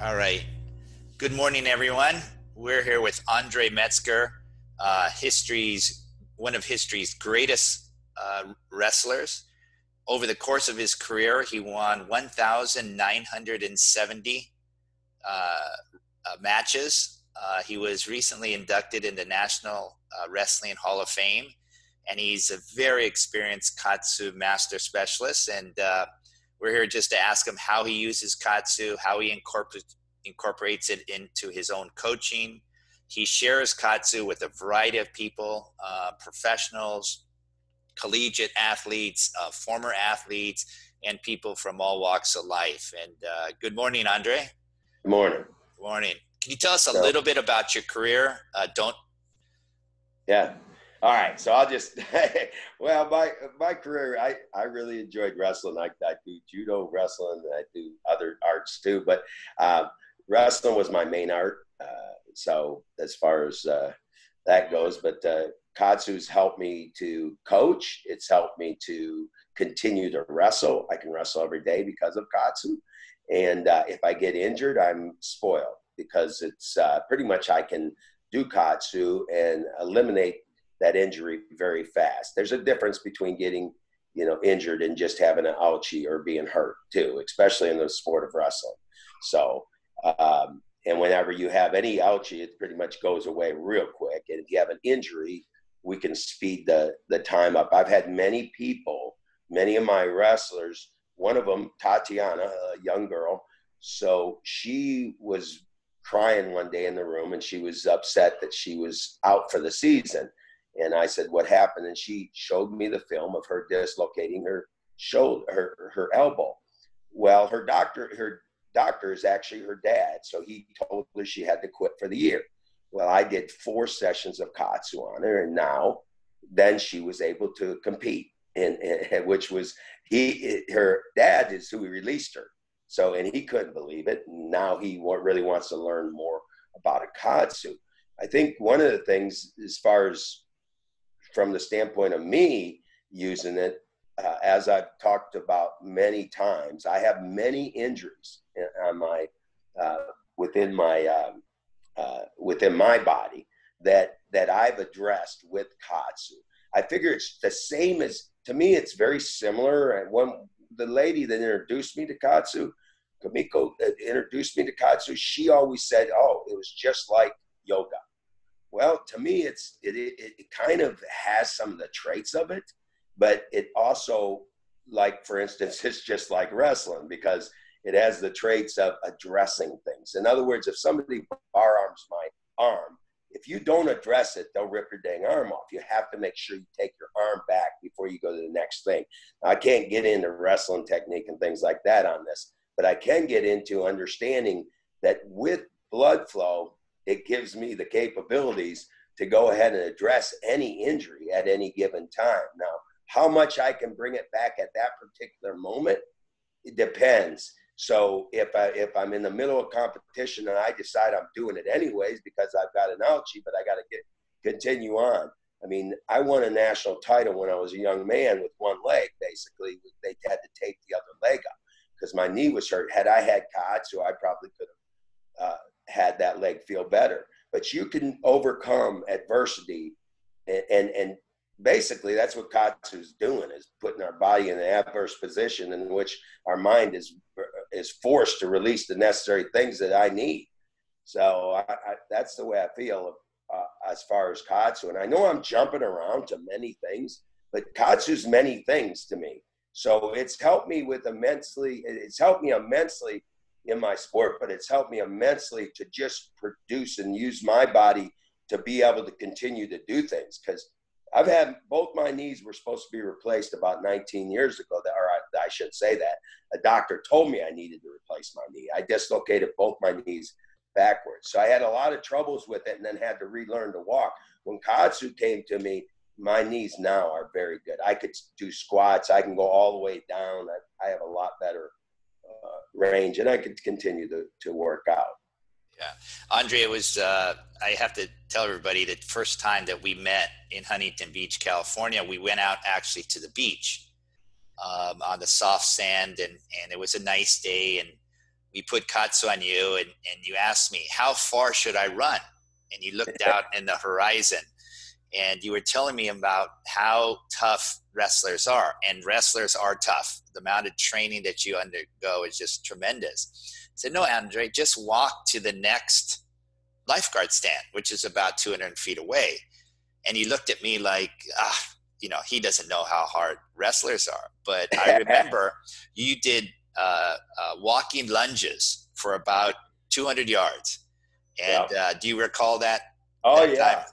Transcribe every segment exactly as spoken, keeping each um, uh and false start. All right. Good morning, everyone. We're here with Andre Metzger, uh, history's one of history's greatest uh, wrestlers. Over the course of his career, he won one thousand nine hundred seventy uh, uh, matches. Uh, he was recently inducted in the National uh, Wrestling Hall of Fame, and he's a very experienced katsu master specialist. And uh, we're here just to ask him how he uses katsu, how he incorporates incorporates it into his own coaching. He shares katsu with a variety of people, uh, professionals, collegiate athletes, uh, former athletes, and people from all walks of life. And uh, good morning, Andre. Good morning. Good morning. Can you tell us a so, little bit about your career? Uh, don't. Yeah. All right. So I'll just, well, my, my career, I, I really enjoyed wrestling. I, I do judo, wrestling, and I do other arts too, but um, wrestling was my main art. Uh, so as far as uh, that goes, but uh, katsu's helped me to coach. It's helped me to continue to wrestle. I can wrestle every day because of katsu. And uh, if I get injured, I'm spoiled because it's uh, pretty much I can do katsu and eliminate that injury very fast. There's a difference between getting, you know, injured and just having an ouchie or being hurt too, especially in the sport of wrestling. So, Um, and whenever you have any ouchie, it pretty much goes away real quick. And if you have an injury, we can speed the, the time up. I've had many people, many of my wrestlers, one of them, Tatiana, a young girl. So she was crying one day in the room and she was upset that she was out for the season. And I said, what happened? And she showed me the film of her dislocating her shoulder, her, her elbow. Well, her doctor, her doctor is actually her dad. So he told her she had to quit for the year. Well, I did four sessions of katsu on her, and now then she was able to compete, and, and which was he, her dad is who released her. So, and he couldn't believe it. And now he really wants to learn more about a katsu. I think one of the things, as far as from the standpoint of me using it, Uh, as I've talked about many times, I have many injuries in, on my, uh, within my um, uh, within my body that that I've addressed with katsu. I figure it's the same as, to me, it's very similar. And one, the lady that introduced me to katsu, Kimiko, that introduced me to katsu, she always said, "Oh, it was just like yoga." Well, to me, it's it it, it kind of has some of the traits of it. But it also, like, for instance, it's just like wrestling because it has the traits of addressing things. In other words, if somebody bar arms my arm, if you don't address it, they'll rip your dang arm off. You have to make sure you take your arm back before you go to the next thing. Now, I can't get into wrestling technique and things like that on this, but I can get into understanding that with blood flow, it gives me the capabilities to go ahead and address any injury at any given time. Now, how much I can bring it back at that particular moment, it depends. So if, I, if I'm in the middle of competition and I decide I'm doing it anyways because I've got an ouchie, but I got to get continue on. I mean, I won a national title when I was a young man with one leg, basically. They had to tape the other leg up because my knee was hurt. Had I had katsu, I probably could have uh, had that leg feel better. But you can overcome adversity and, and, and basically, that's what katsu is doing, is putting our body in an adverse position in which our mind is is forced to release the necessary things that I need. So I, I, that's the way I feel uh, as far as katsu. And I know I'm jumping around to many things, but katsu's many things to me. So it's helped me with immensely, it's helped me immensely in my sport, but it's helped me immensely to just produce and use my body to be able to continue to do things, because I've had both my knees were supposed to be replaced about nineteen years ago. That, or I, I should say that a doctor told me I needed to replace my knee. I dislocated both my knees backwards. So I had a lot of troubles with it and then had to relearn to walk. When katsu came to me, my knees now are very good. I could do squats. I can go all the way down. I, I have a lot better uh, range and I could continue to, to work out. Yeah. Andre, it was, uh, I have to tell everybody the first time that we met in Huntington Beach, California, we went out actually to the beach um, on the soft sand, and, and it was a nice day. And we put katsu on you, and, and you asked me, how far should I run? And you looked out in the horizon, and you were telling me about how tough wrestlers are, and wrestlers are tough. The amount of training that you undergo is just tremendous. I said, no, Andre, just walk to the next lifeguard stand, which is about two hundred feet away. And he looked at me like, ah, you know, he doesn't know how hard wrestlers are. But I remember you did uh, uh, walking lunges for about two hundred yards. And yeah. uh, do you recall that? Oh, that yeah. Time?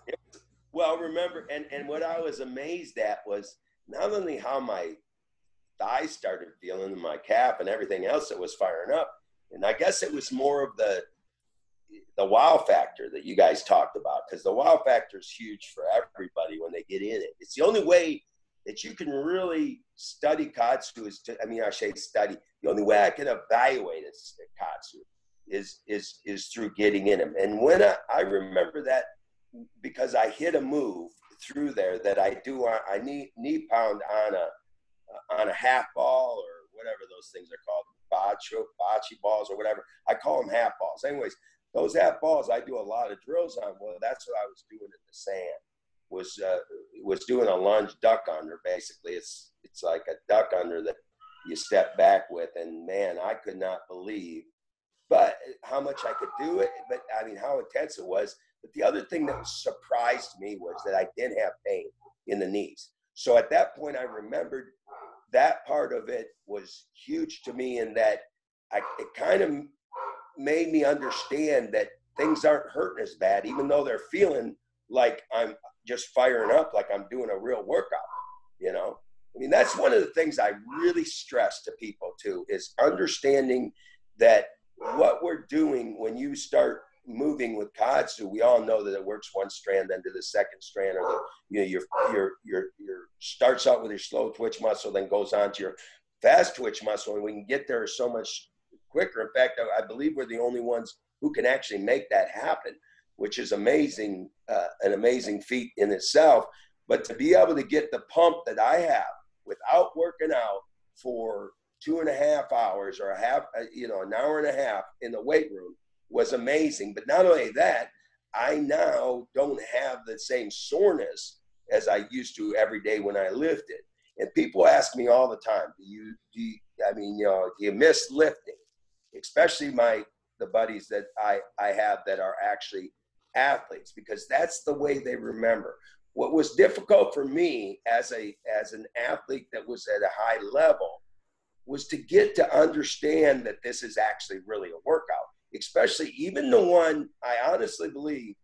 Well, remember, and, and what I was amazed at was not only how my thigh started feeling in my calf and everything else that was firing up. And I guess it was more of the, the wow factor that you guys talked about, because the wow factor is huge for everybody when they get in it. It's the only way that you can really study katsu is to, I mean, I say study, the only way I can evaluate is katsu is, is, is through getting in them. And when I, I remember that, because I hit a move through there that I do, I knee, knee pound on a, on a half ball or whatever those things are called, bocce, bocce balls or whatever. I call them half balls. Anyways, those half balls I do a lot of drills on. Well, that's what I was doing in the sand, was uh, was doing a lunge duck under. Basically, it's it's like a duck under that you step back with, and man, I could not believe, but how much I could do it. But I mean, how intense it was. But the other thing that surprised me was that I didn't have pain in the knees. So at that point, I remembered that part of it was huge to me, in that I, it kind of made me understand that things aren't hurting as bad, even though they're feeling like I'm just firing up, like I'm doing a real workout, you know? I mean, that's one of the things I really stress to people too, is understanding that what we're doing when you start moving with katsu, we all know that it works one strand then to the second strand, or the, you know, your, your your your starts out with your slow twitch muscle, then goes on to your fast twitch muscle, and we can get there so much quicker. In fact, I, I believe we're the only ones who can actually make that happen, which is amazing, uh, an amazing feat in itself. But to be able to get the pump that I have without working out for two and a half hours or a half, you know, an hour and a half in the weight room was amazing. But not only that, I now don't have the same soreness as I used to every day when I lifted. And people ask me all the time, do you, do you I mean, you know, do you miss lifting? Especially my, the buddies that I, I have that are actually athletes, because that's the way they remember. What was difficult for me as a, as an athlete that was at a high level was to get to understand that this is actually really a workout. Especially even the one, I honestly believe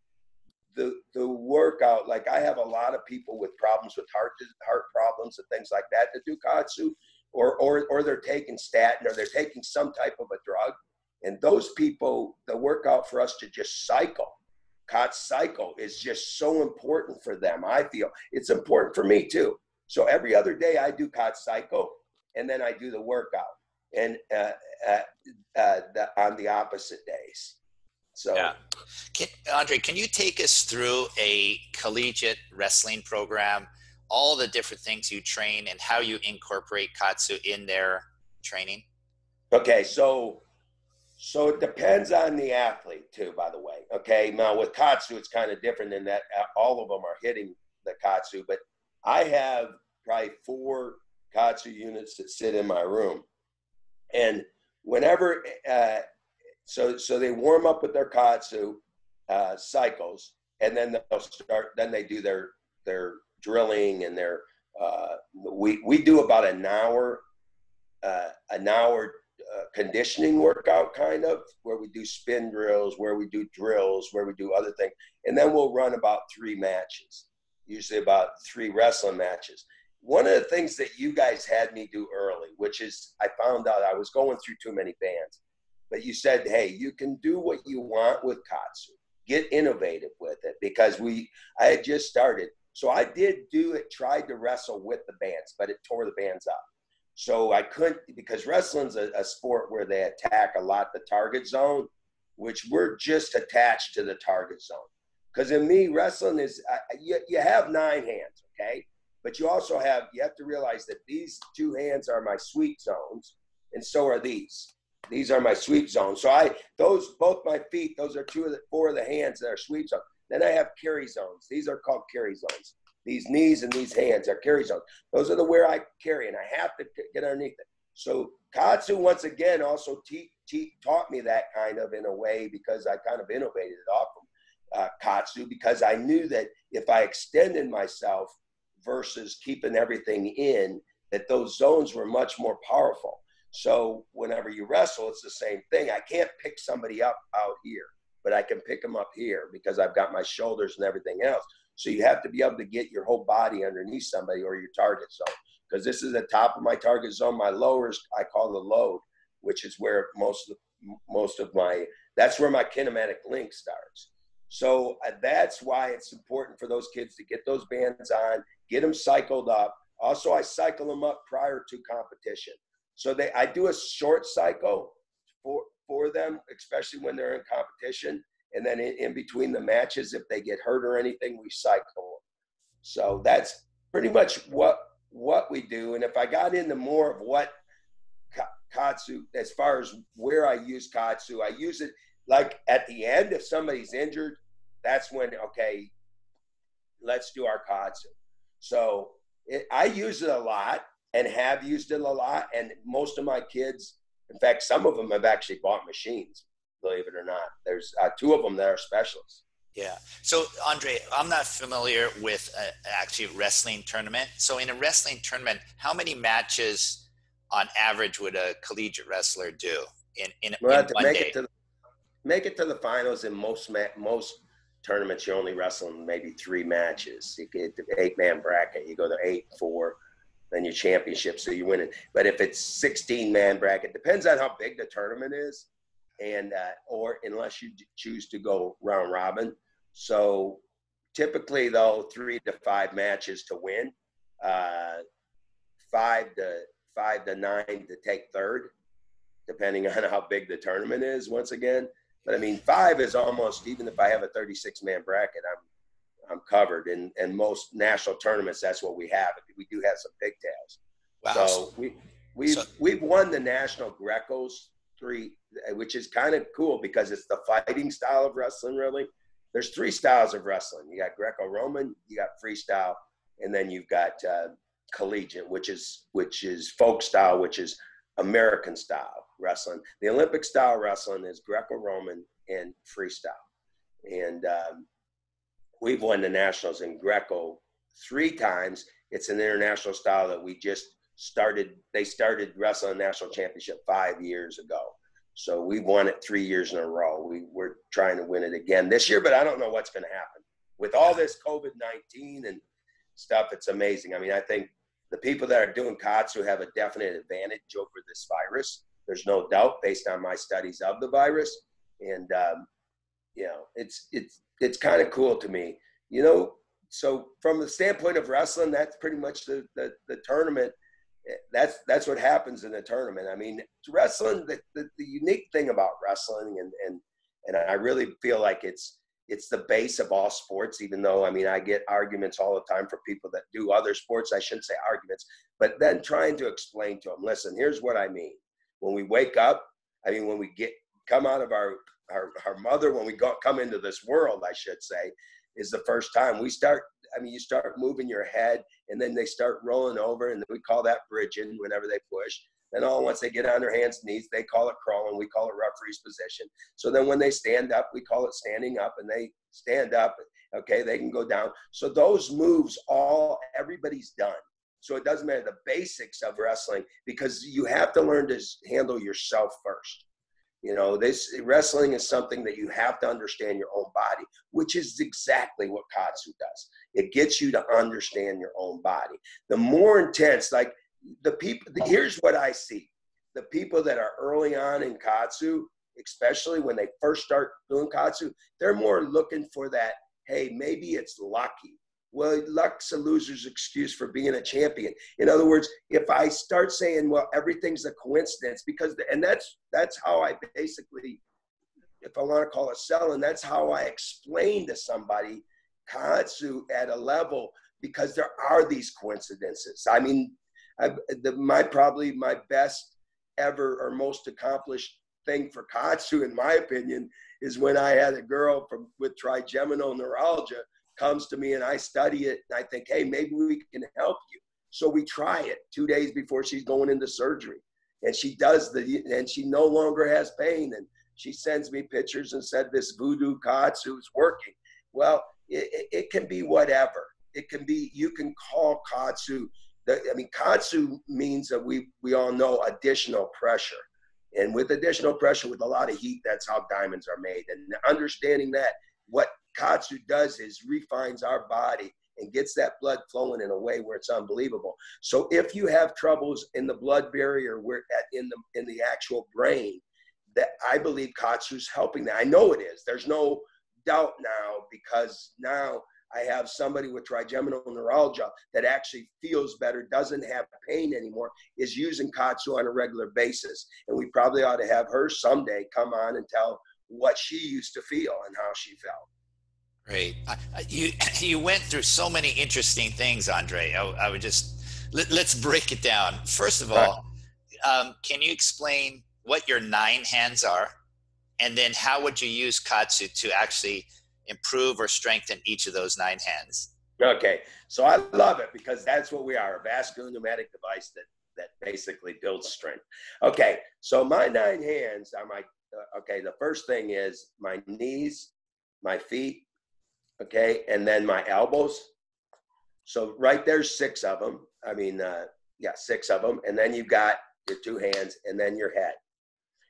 the the workout, like I have a lot of people with problems with heart heart problems and things like that that do katsu, or or or they're taking statin, or they're taking some type of a drug. And those people, the workout for us to just cycle, katsu cycle, is just so important for them. I feel it's important for me too. So every other day I do katsu cycle, and then I do the workout. And uh, uh, uh, the, on the opposite days. So, yeah. Can, Andre, can you take us through a collegiate wrestling program, all the different things you train and how you incorporate katsu in their training? Okay, so so it depends on the athlete too, by the way. Okay, now with katsu, it's kind of different in that all of them are hitting the katsu, but I have probably four katsu units that sit in my room. And whenever, uh, so so they warm up with their katsu uh, cycles, and then they'll start. Then they do their their drilling and their. Uh, we we do about an hour, uh, an hour uh, conditioning workout kind of, where we do spin drills, where we do drills, where we do other things, and then we'll run about three matches, usually about three wrestling matches. One of the things that you guys had me do early, which is I found out I was going through too many bands, but you said, hey, you can do what you want with katsu. Get innovative with it, because we, I had just started. So I did do it, tried to wrestle with the bands, but it tore the bands up. So I couldn't, because wrestling's a, a sport where they attack a lot the target zone, which we're just attached to the target zone. Because in me, wrestling is, I, you, you have nine hands, okay? But you also have, you have to realize that these two hands are my sweet zones, and so are these. these are my sweep zones. So I, those, both my feet, those are two of the, four of the hands that are sweep zones. Then I have carry zones. These are called carry zones. These knees and these hands are carry zones. Those are the where I carry, and I have to get underneath it. So Katsu, once again, also te te taught me that kind of in a way, because I kind of innovated it off from uh, Katsu, because I knew that if I extended myself versus keeping everything in, that those zones were much more powerful. So whenever you wrestle, it's the same thing. I can't pick somebody up out here, but I can pick them up here because I've got my shoulders and everything else. So you have to be able to get your whole body underneath somebody or your target zone, because this is the top of my target zone. My lowers, I call the load, which is where most of, most of my, that's where my kinematic link starts. So that's why it's important for those kids to get those bands on, get them cycled up. Also, I cycle them up prior to competition. So they, I do a short cycle for, for them, especially when they're in competition. And then in, in between the matches, if they get hurt or anything, we cycle them. So that's pretty much what what we do. And if I got into more of what Katsu, as far as where I use Katsu, I use it like at the end, if somebody's injured, that's when, okay, let's do our Katsu. So it, I use it a lot and have used it a lot. And most of my kids, in fact, some of them have actually bought machines, believe it or not. There's uh, two of them that are specialists. Yeah. So, Andre, I'm not familiar with uh, actually a wrestling tournament. So in a wrestling tournament, how many matches on average would a collegiate wrestler do in, in, well, in to one make day? It to the, make it to the finals in most most tournaments. You're only wrestling maybe three matches. You get the eight-man bracket. You go to eight, four, then your championship, so you win it. But if it's sixteen-man bracket, depends on how big the tournament is. And uh, or unless you choose to go round robin. So typically, though, three to five matches to win, uh, five to five to nine to take third, depending on how big the tournament is. Once again, but I mean, five is almost, even if I have a thirty-six man bracket, I'm I'm covered. And and most national tournaments, that's what we have. We do have some pigtails. Wow. So we we've so we've won the national Grecos. Three, which is kind of cool because it's the fighting style of wrestling, really. There's three styles of wrestling. You got Greco-Roman, you got freestyle, and then you've got uh, collegiate, which is which is folk style, which is American style wrestling. The Olympic style wrestling is Greco-Roman and freestyle. And um, we've won the nationals in Greco three times. It's an international style that we just started, they started wrestling national championship five years ago. So we won it three years in a row. We we're trying to win it again this year, but I don't know what's going to happen with all this COVID nineteen and stuff. It's amazing. I mean, I think the people that are doing Katsu have a definite advantage over this virus. There's no doubt based on my studies of the virus. And, um, you know, it's, it's, it's kind of cool to me, you know? So from the standpoint of wrestling, that's pretty much the, the, the tournament. That's that's what happens in a tournament. I mean, wrestling. The, the, the unique thing about wrestling, and and and I really feel like it's it's the base of all sports. Even though, I mean, I get arguments all the time for people that do other sports. I shouldn't say arguments, but then trying to explain to them. Listen, here's what I mean. When we wake up, I mean, when we get come out of our our, our mother, when we go, come into this world, I should say, is the first time we start. I mean, you start moving your head, and then they start rolling over, and we call that bridging whenever they push. And all once they get on their hands and knees, they call it crawling. We call it referee's position. So then when they stand up, we call it standing up, and they stand up. Okay, they can go down. So those moves, all everybody's done. So it doesn't matter the basics of wrestling, because you have to learn to handle yourself first. You know, this wrestling is something that you have to understand your own body, which is exactly what Katsu does. It gets you to understand your own body. The more intense, like the people, the, here's what I see. The people that are early on in Katsu, especially when they first start doing Katsu, they're more looking for that, hey, maybe it's lucky. Well, luck's a loser's excuse for being a champion. In other words, if I start saying, well, everything's a coincidence, because, the, and that's, that's how I basically, if I want to call it selling, that's how I explain to somebody Katsu at a level, because there are these coincidences. I mean, I, the, my, probably my best ever or most accomplished thing for Katsu, in my opinion, is when I had a girl from, with trigeminal neuralgia comes to me and I study it and I think, hey, maybe we can help you. So we try it two days before she's going into surgery. And she does the, and she no longer has pain. And she sends me pictures and said, this voodoo Katsu is working. Well, it, it can be whatever. It can be, you can call Katsu. The, I mean, Katsu means that we, we all know additional pressure. And with additional pressure, with a lot of heat, that's how diamonds are made. And understanding that, what Katsu does is refines our body and gets that blood flowing in a way where it's unbelievable. So if you have troubles in the blood barrier, where at, in the in the actual brain, that I believe Katsu's helping that. I know it is. There's no doubt now, because now I have somebody with trigeminal neuralgia that actually feels better, doesn't have pain anymore, is using Katsu on a regular basis. And we probably ought to have her someday come on and tell what she used to feel and how she felt. Great. I, you, you went through so many interesting things, Andre. I, I would just, let, let's break it down. First of all, um, can you explain what your nine hands are? And then how would you use Katsu to actually improve or strengthen each of those nine hands? Okay, so I love it, because that's what we are, a vascular pneumatic device that, that basically builds strength. Okay, so my nine hands are my, uh, okay, the first thing is my knees, my feet, okay, and then my elbows. So right there's six of them. I mean, uh, yeah, six of them. And then you've got your two hands and then your head.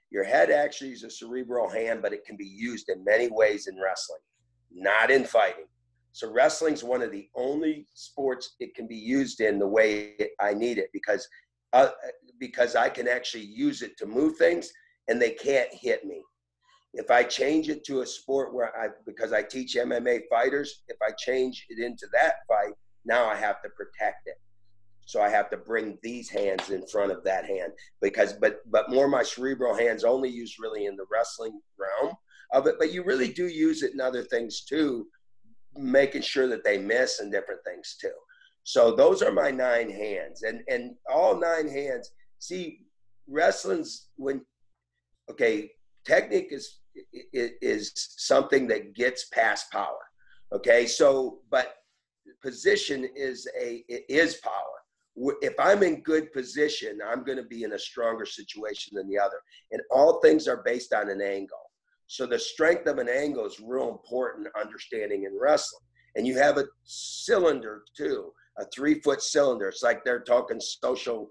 Your head actually is a cerebral hand, but it can be used in many ways in wrestling, not in fighting. So wrestling's one of the only sports it can be used in the way I need it, because uh, because I can actually use it to move things and they can't hit me. If I change it to a sport where I, because I teach M M A fighters, if I change it into that fight, now I have to protect it. So I have to bring these hands in front of that hand, because, but, but more my cerebral hands only used really in the wrestling realm of it, but you really do use it in other things too, making sure that they miss and different things too. So those are my nine hands, and, and all nine hands, see, wrestling's when, okay, technique is, is something that gets past power. Okay. So, but position is a, it is power. If I'm in good position, I'm going to be in a stronger situation than the other. And all things are based on an angle. So the strength of an angle is real important understanding in wrestling. And you have a cylinder too, a three foot cylinder. It's like they're talking social,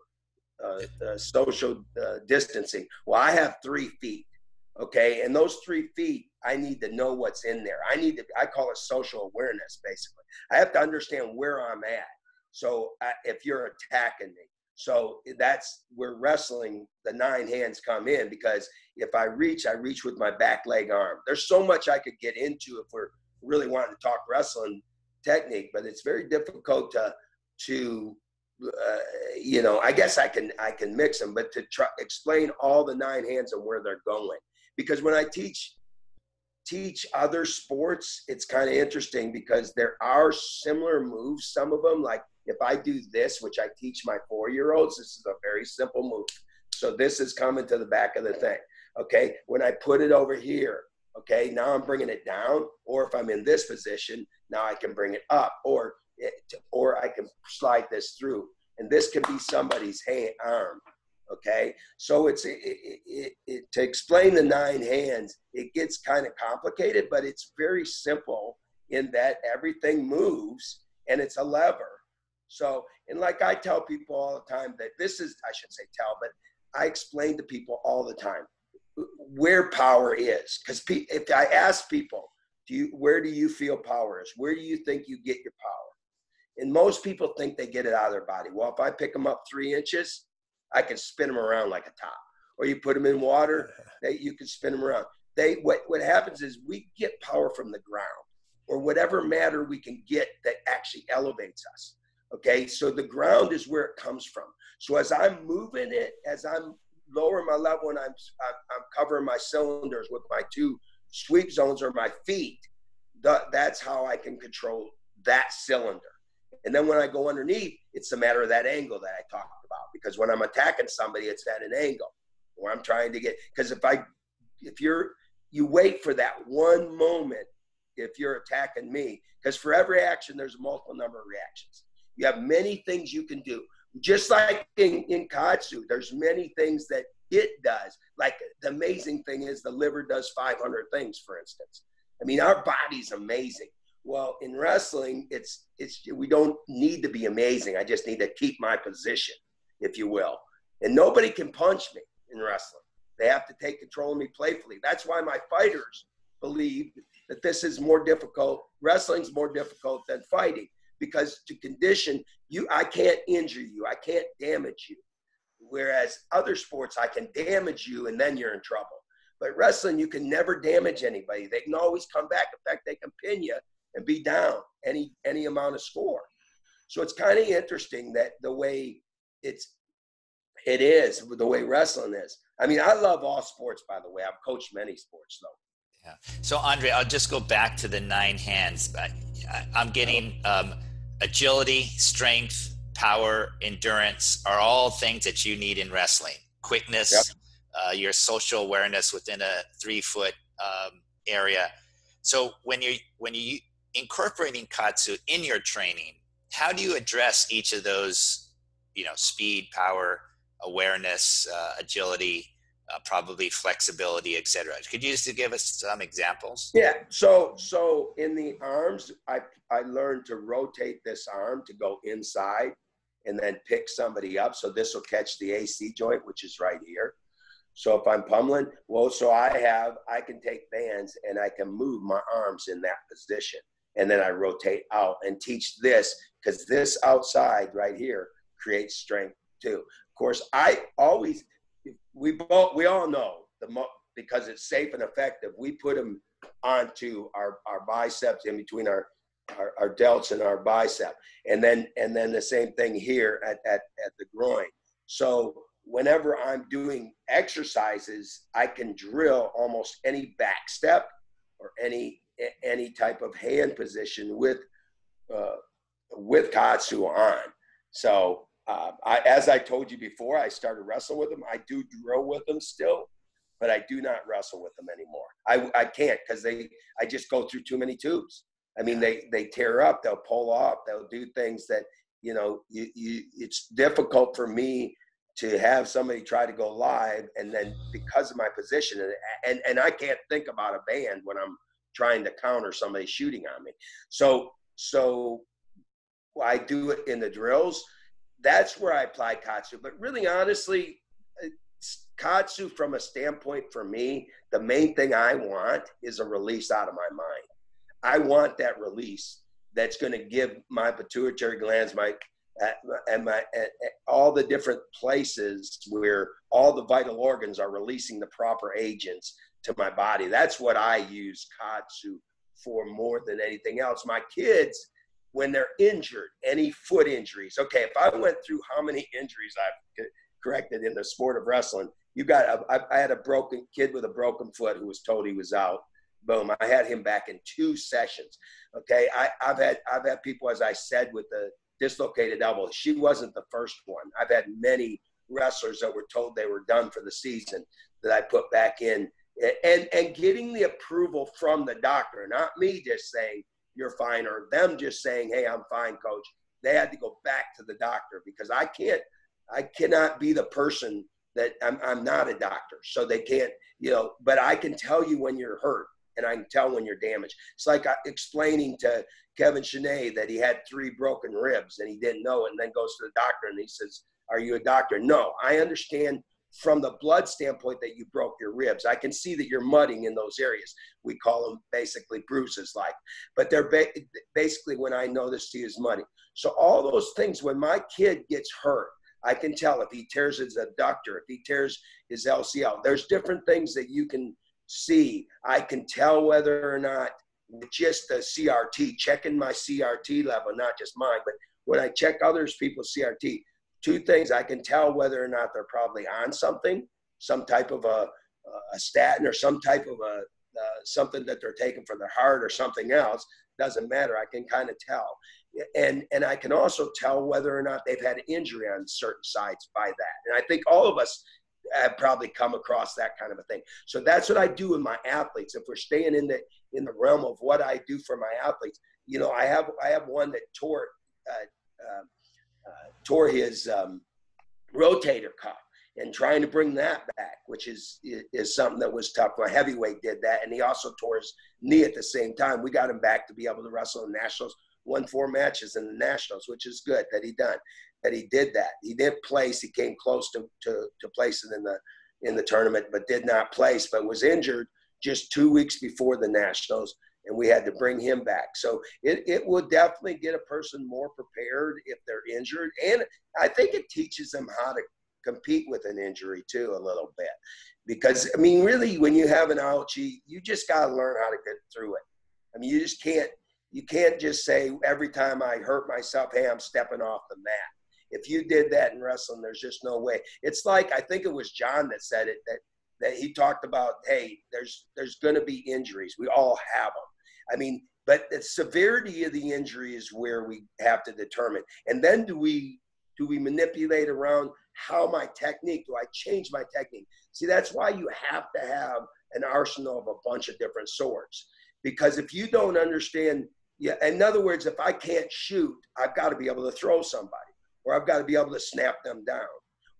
uh, uh, social uh, distancing. Well, I have three feet. Okay. And those three feet, I need to know what's in there. I need to, I call it social awareness, basically. I have to understand where I'm at. So uh, if you're attacking me, so that's where wrestling, the nine hands come in, because if I reach, I reach with my back leg arm. There's so much I could get into if we're really wanting to talk wrestling technique, but it's very difficult to, to uh, you know, I guess I can, I can mix them, but to try explain all the nine hands and where they're going. Because when I teach, teach other sports, it's kind of interesting, because there are similar moves, some of them, like if I do this, which I teach my four-year-olds, this is a very simple move. So this is coming to the back of the thing, okay? When I put it over here, okay, now I'm bringing it down, or if I'm in this position, now I can bring it up, or, it, or I can slide this through. And this could be somebody's hand, arm. Okay, so it's it, it, it, it, to explain the nine hands, it gets kind of complicated, but it's very simple in that everything moves and it's a lever. So, and like I tell people all the time that this is, I should say tell, but I explain to people all the time where power is. Because pe- if I ask people, do you, where do you feel power is? Where do you think you get your power? And most people think they get it out of their body. Well, if I pick them up three inches, I can spin them around like a top, or you put them in water, they, you can spin them around. They, what, what happens is we get power from the ground, or whatever matter we can get that actually elevates us. Okay. So the ground is where it comes from. So as I'm moving it, as I'm lowering my level and I'm, I'm, I'm covering my cylinders with my two sweep zones or my feet, the, that's how I can control that cylinder. And then when I go underneath, it's a matter of that angle that I talked about, because when I'm attacking somebody, it's at an angle. or I'm trying to get, because if I, if you're, you wait for that one moment, if you're attacking me, because for every action, there's a multiple number of reactions. You have many things you can do. Just like in, in Katsu, there's many things that it does. Like the amazing thing is the liver does five hundred things, for instance. I mean, our body's amazing. Well, in wrestling, it's, it's, we don't need to be amazing. I just need to keep my position, if you will. And nobody can punch me in wrestling. They have to take control of me playfully. That's why my fighters believe that this is more difficult. Wrestling's more difficult than fighting, because to condition you, I can't injure you. I can't damage you. Whereas other sports, I can damage you and then you're in trouble. But wrestling, you can never damage anybody. They can always come back. In fact, they can pin you and be down any, any amount of score. So it's kind of interesting that the way it's, it is the way wrestling is. I mean, I love all sports, by the way. I've coached many sports, though. Yeah. So, Andre, I'll just go back to the nine hands. I, I, I'm getting um, agility, strength, power, endurance are all things that you need in wrestling. Quickness, yep. uh, your social awareness within a three-foot um, area. So when you're, when you're incorporating Katsu in your training, how do you address each of those, you know, speed, power, awareness, uh, agility, uh, probably flexibility, et cetera? Could you just give us some examples? Yeah. So, so in the arms, I, I learned to rotate this arm to go inside and then pick somebody up. So this will catch the A C joint, which is right here. So if I'm pummeling, well, so I have, I can take bands and I can move my arms in that position. And then I rotate out and teach this, because this outside right here creates strength too. Of course, I always, we both, we all know, the mo because it's safe and effective, we put them onto our, our biceps, in between our, our, our delts and our bicep. And then, and then the same thing here at, at, at the groin. So whenever I'm doing exercises, I can drill almost any back step or any, any type of hand position with, uh, with Katsu on. So, Uh, I, as I told you before, I started wrestling with them. I do drill with them still, but I do not wrestle with them anymore. I, I can't, because they, I just go through too many tubes. I mean, they, they tear up, they'll pull off, they'll do things that, you know, you, you, it's difficult for me to have somebody try to go live. And then because of my position, and, and, and I can't think about a band when I'm trying to counter somebody shooting on me. So, so I do it in the drills. That's where I apply Katsu. But really, honestly, Katsu from a standpoint for me, the main thing I want is a release out of my mind. I want that release that's going to give my pituitary glands, my and my and all the different places where all the vital organs are releasing the proper agents to my body. That's what I use Katsu for more than anything else. My kids, when they're injured, any foot injuries. Okay, if I went through how many injuries I've corrected in the sport of wrestling, you got, a, I, I had a broken kid with a broken foot who was told he was out. Boom, I had him back in two sessions. Okay, I, I've had I've had people, as I said, with the dislocated elbow. She wasn't the first one. I've had many wrestlers that were told they were done for the season that I put back in. And, and getting the approval from the doctor, not me just saying, you're fine, or them just saying, hey, I'm fine, coach. They had to go back to the doctor, because I can't, I cannot be the person that I'm, I'm not a doctor. So they can't, you know, but I can tell you when you're hurt, and I can tell when you're damaged. It's like explaining to Kevin Chenault that he had three broken ribs and he didn't know it, and then goes to the doctor and he says, are you a doctor? No, I understand from the blood standpoint that you broke your ribs. I can see that you're mudding in those areas. We call them basically bruises, like, but they're ba basically when I notice he is mudding. So all those things, when my kid gets hurt, I can tell if he tears his adductor, if he tears his L C L, there's different things that you can see. I can tell whether or not just the C R T, checking my C R T level, not just mine, but when I check others people's C R T, two things, I can tell whether or not they're probably on something, some type of a, a statin or some type of a, uh, something that they're taking for their heart or something else. Doesn't matter. I can kind of tell. And, and I can also tell whether or not they've had injury on certain sides by that. And I think all of us I've probably come across that kind of a thing. So that's what I do with my athletes. If we're staying in the in the realm of what I do for my athletes, you know, I have I have one that tore uh, uh, uh, tore his um, rotator cuff, and trying to bring that back, which is is something that was tough. My heavyweight did that, and he also tore his knee at the same time. We got him back to be able to wrestle in nationals. Won four matches in the nationals, which is good that he done, that he did that. He did place. He came close to to, to placing in the in the tournament, but did not place. But was injured just two weeks before the nationals, and we had to bring him back. So it it will definitely get a person more prepared if they're injured, and I think it teaches them how to compete with an injury too a little bit, because I mean, really, when you have an I L G, you just got to learn how to get through it. I mean, you just can't. You can't just say every time I hurt myself, hey, I'm stepping off the mat. If you did that in wrestling, there's just no way. It's like, I think it was John that said it, that that he talked about, hey, there's there's going to be injuries. We all have them. I mean, but the severity of the injury is where we have to determine. And then do we do we manipulate around how my technique, do I change my technique? See, that's why you have to have an arsenal of a bunch of different swords. Because if you don't understand, yeah, in other words, if I can't shoot, I've got to be able to throw somebody, or I've got to be able to snap them down,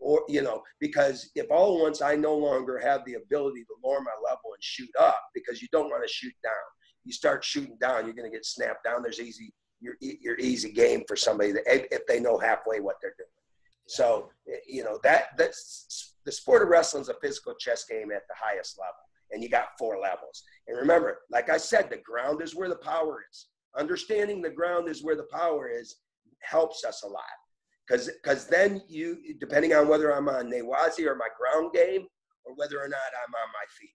or, you know, because if all at once I no longer have the ability to lower my level and shoot up, because you don't want to shoot down. You start shooting down, you're going to get snapped down. There's easy, your your easy game for somebody that, if they know halfway what they're doing. So, you know, that that's the sport of wrestling is a physical chess game at the highest level. And you got four levels. And remember, like I said, the ground is where the power is. Understanding the ground is where the power is helps us a lot. Because because then you, depending on whether I'm on Nawazi or my ground game, or whether or not I'm on my feet,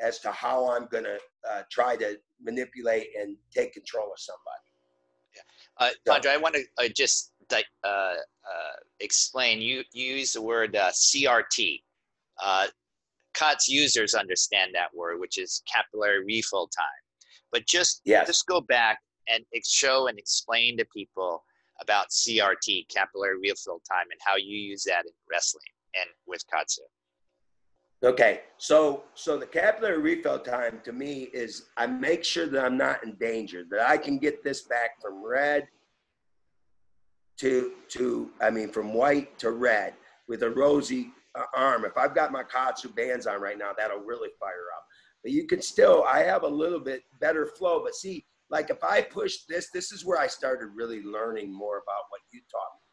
as to how I'm going to uh, try to manipulate and take control of somebody. Yeah. Uh, so, Andre, I want to uh, just uh, uh, explain. You, you use the word uh, C R T. Uh, C O T S users understand that word, which is capillary refill time. But just, yes. just go back and show and explain to people about C R T, capillary refill time, and how you use that in wrestling and with Katsu. Okay, so so the capillary refill time to me is I make sure that I'm not in danger, that I can get this back from red to, to I mean, from white to red with a rosy Uh, arm. If I've got my Katsu bands on right now, that'll really fire up. But you can still, I have a little bit better flow. But see, like if I push this, this is where I started really learning more about what you taught me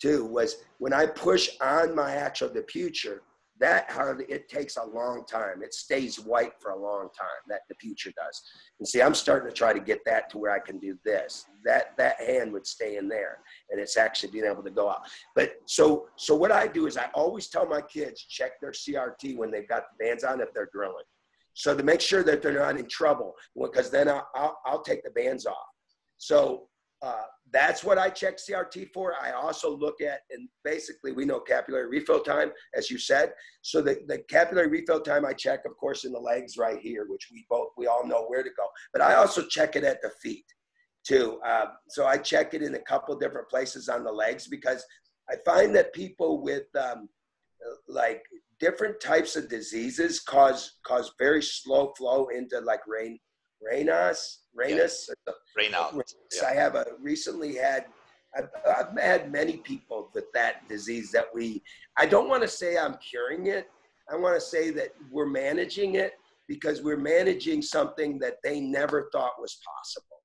too, was when I push on my actual the future, that hardly, it takes a long time. It stays white for a long time, that the future does. And see, I'm starting to try to get that to where I can do this. That that hand would stay in there, and it's actually being able to go out. But so so what I do is I always tell my kids, check their C R T when they've got the bands on if they're drilling. So to make sure that they're not in trouble, because then I'll, I'll, I'll take the bands off. So uh, that's what I check C R T for. I also look at, and basically we know capillary refill time, as you said. So the, the capillary refill time I check, of course, in the legs right here, which we both, we all know where to go. But I also check it at the feet too. Uh, so I check it in a couple different places on the legs, because I find that people with um, like different types of diseases cause, cause very slow flow into like rain. Raynaud's, Raynaud's. Yeah. Raynaud's. Yeah. I have a, recently had, I've, I've had many people with that disease that we, I don't want to say I'm curing it. I want to say that we're managing it, because we're managing something that they never thought was possible.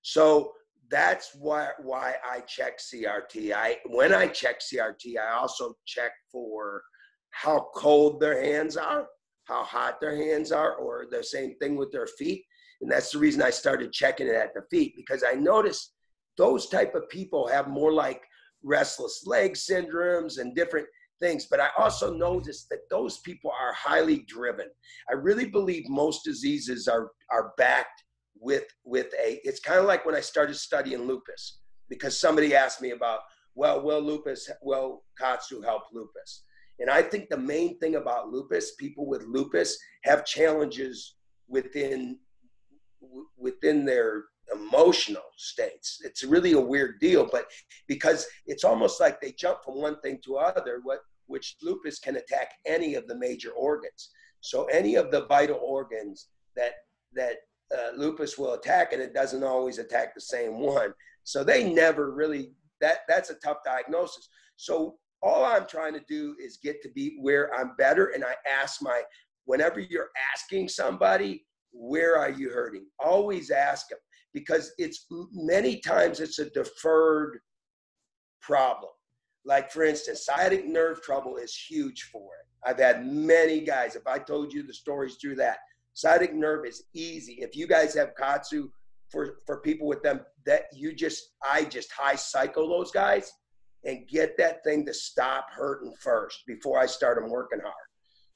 So that's why, why I check C R T. I, when I check C R T, I also check for how cold their hands are, how hot their hands are, or the same thing with their feet. And that's the reason I started checking it at the feet, because I noticed those type of people have more like restless leg syndromes and different things. But I also noticed that those people are highly driven. I really believe most diseases are, are backed with, with a, it's kind of like when I started studying lupus, because somebody asked me about, well, will lupus, will Katsu help lupus? And I think the main thing about lupus, people with lupus have challenges within w- within their emotional states. It's really a weird deal, but because it's almost like they jump from one thing to other, what which lupus can attack any of the major organs. So any of the vital organs that, that uh, lupus will attack, and it doesn't always attack the same one. So they never really, that, that's a tough diagnosis. So all I'm trying to do is get to be where I'm better. And I ask my, whenever you're asking somebody, where are you hurting? Always ask them, because it's many times it's a deferred problem. Like, for instance, sciatic nerve trouble is huge for it. I've had many guys, if I told you the stories through that, sciatic nerve is easy. If you guys have katsu, for, for people with them, that you just, I just high cycle those guys and get that thing to stop hurting first before I start them working hard.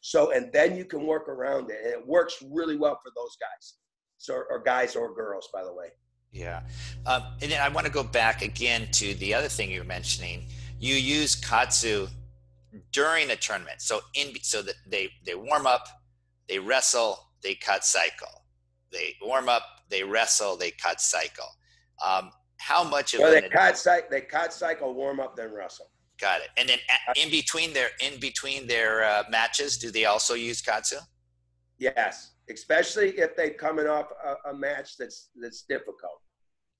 So, and then you can work around it. And it works really well for those guys. So, or guys or girls, by the way. Yeah. Um, and then I want to go back again to the other thing you were mentioning. You use katsu during a tournament. So in, so that they, they warm up, they wrestle, they cut cycle. They warm up, they wrestle, they cut cycle. Um, how much of well, they cut cycle, they cut cycle, warm up, then wrestle. Got it. And then in between their in between their uh, matches, do they also use katsu? Yes, especially if they're coming off a, a match that's that's difficult.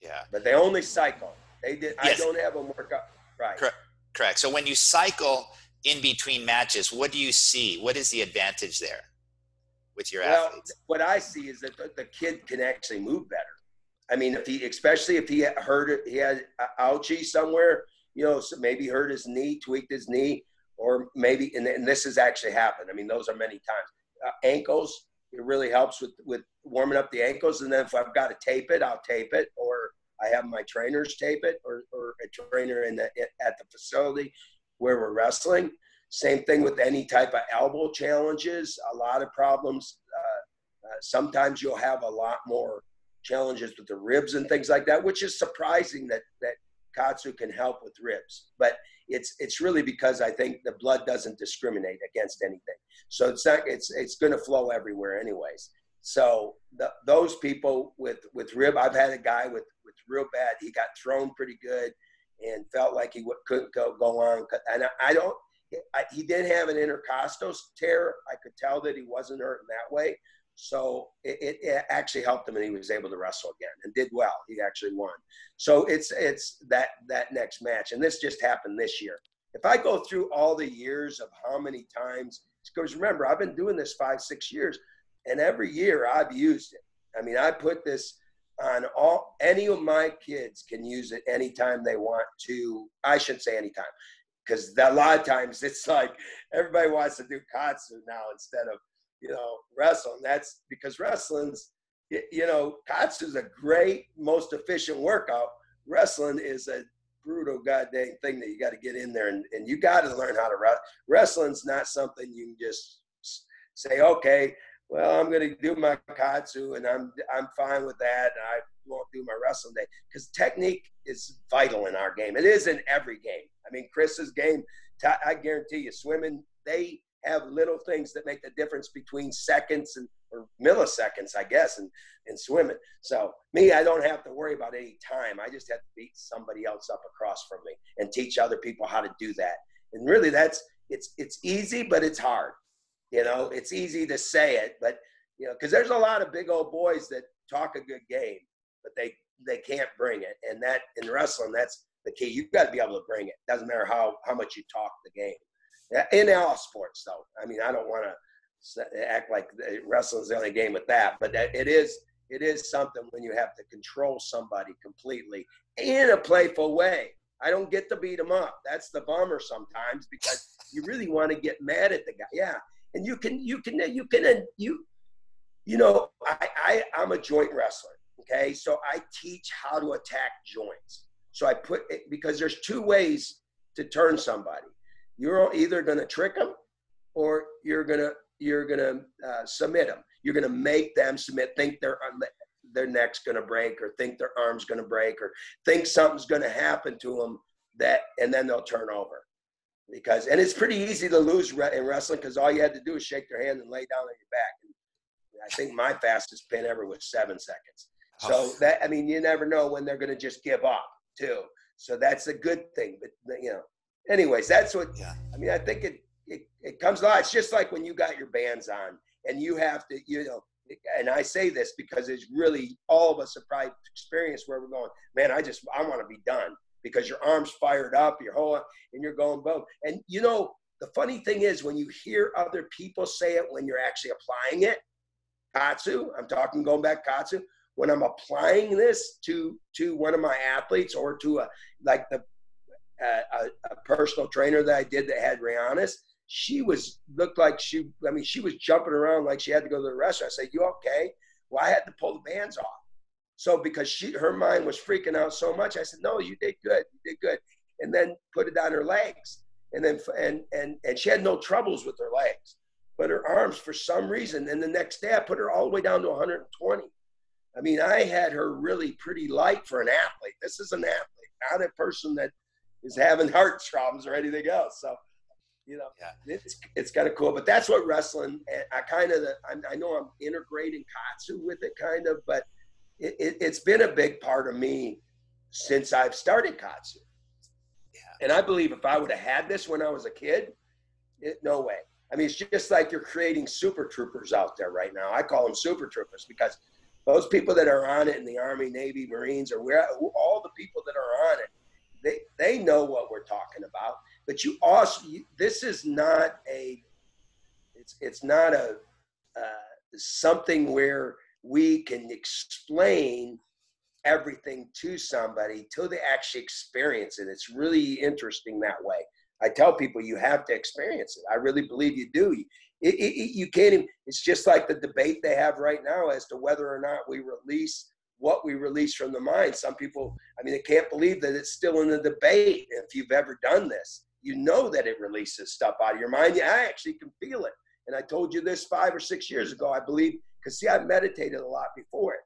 Yeah, but they only cycle. They did. Yes. I don't have them work up. Right. Correct. Correct. So when you cycle in between matches, what do you see? What is the advantage there with your well, athletes? What I see is that the, the kid can actually move better. I mean, if he, especially if he hurt it, he had ouchie somewhere. You know, so maybe hurt his knee, tweaked his knee, or maybe, and, and this has actually happened. I mean, those are many times. Uh, ankles, it really helps with, with warming up the ankles. And then if I've got to tape it, I'll tape it, or I have my trainers tape it, or, or a trainer in the, at the facility where we're wrestling. Same thing with any type of elbow challenges. A lot of problems. Uh, uh, sometimes you'll have a lot more challenges with the ribs and things like that, which is surprising that, that katsu can help with ribs, but it's, it's really because I think the blood doesn't discriminate against anything. So it's not, it's, it's going to flow everywhere anyways. So the, those people with, with rib, I've had a guy with, with real bad, he got thrown pretty good and felt like he w- couldn't go, go on. And I, I don't, I, he didn't have an intercostal tear. I could tell that he wasn't hurting that way. So it, it actually helped him, and he was able to wrestle again and did well. He actually won. So it's it's that that next match, and this just happened this year. If I go through all the years of how many times, because remember, I've been doing this five, six years, and every year I've used it. I mean, I put this on all, any of my kids can use it anytime they want to. I shouldn't say anytime, because a lot of times it's like everybody wants to do katsu now instead of, you know, wrestling. That's because wrestling's, you know, katsu's a great, most efficient workout. Wrestling is a brutal goddamn thing that you got to get in there and, and you got to learn how to wrestle. Wrestling's not something you can just say, okay, well, I'm going to do my katsu and I'm, I'm fine with that. And I won't do my wrestling day, because technique is vital in our game. It is in every game. I mean, Chris's game, I guarantee you, swimming, they have little things that make the difference between seconds and or milliseconds, I guess, and, and swimming. So me, I don't have to worry about any time. I just have to beat somebody else up across from me and teach other people how to do that. And really that's, it's, it's easy, but it's hard. You know, it's easy to say it, but you know, cause there's a lot of big old boys that talk a good game, but they, they can't bring it. And that in wrestling, that's the key. You've got to be able to bring it. Doesn't matter how, how much you talk the game. In all sports, though. I mean, I don't want to act like wrestling's the only game with that, but it is it is something when you have to control somebody completely in a playful way. I don't get to beat them up. That's the bummer sometimes, because you really want to get mad at the guy. Yeah, and you can you can you can you you know I, I I'm a joint wrestler. Okay, so I teach how to attack joints. So I put it, because there's two ways to turn somebody. You're either going to trick them, or you're going to you're going to uh, submit them. You're going to make them submit, think their their neck's going to break, or think their arm's going to break, or think something's going to happen to them, that, and then they'll turn over. Because, and it's pretty easy to lose in wrestling, because all you had to do is shake their hand and lay down on your back. And I think my fastest pin ever was seven seconds. So that, I mean, you never know when they're going to just give up too. So that's a good thing, but you know. anyways, that's what, yeah. I mean, I think it, it, it comes alive. It's just like when you got your bands on and you have to, you know, and I say this because it's really, all of us have probably experienced where we're going, man, I just, I want to be done, because your arm's fired up, your whole, and you're going boom. And you know, the funny thing is when you hear other people say it, when you're actually applying it, Katsu, I'm talking going back Katsu, when I'm applying this to, to one of my athletes or to a, like the, a, a personal trainer that I did that had Raynaud's, she was, looked like she, I mean, she was jumping around like she had to go to the restaurant. I said, you okay? Well, I had to pull the bands off. So because she, her mind was freaking out so much, I said, no, you did good, you did good. And then put it on her legs. And then, and, and, and she had no troubles with her legs, but her arms for some reason. And the next day I put her all the way down to one hundred twenty. I mean, I had her really pretty light for an athlete. This is an athlete, not a person that is having heart problems or anything else. So, you know, yeah. it's, it's kind of cool, but that's what wrestling, I kind of, I know I'm integrating Katsu with it kind of, but it, it, it's been a big part of me since I've started Katsu. Yeah. And I believe if I would have had this when I was a kid, it, no way. I mean, it's just like you're creating super troopers out there right now. I call them super troopers because those people that are on it in the Army, Navy, Marines, or where all the people that are on it, they, they know what we're talking about. But you also, you, this is not a, it's, it's not a, uh, something where we can explain everything to somebody till they actually experience it. It's really interesting that way. I tell people you have to experience it. I really believe you do. It, it, it, you can't even, it's just like the debate they have right now as to whether or not we release what we release from the mind. Some people, I mean, they can't believe that it's still in the debate. If you've ever done this, you know that it releases stuff out of your mind. Yeah, I actually can feel it. And I told you this five or six years ago, I believe, because see, I meditated a lot before it.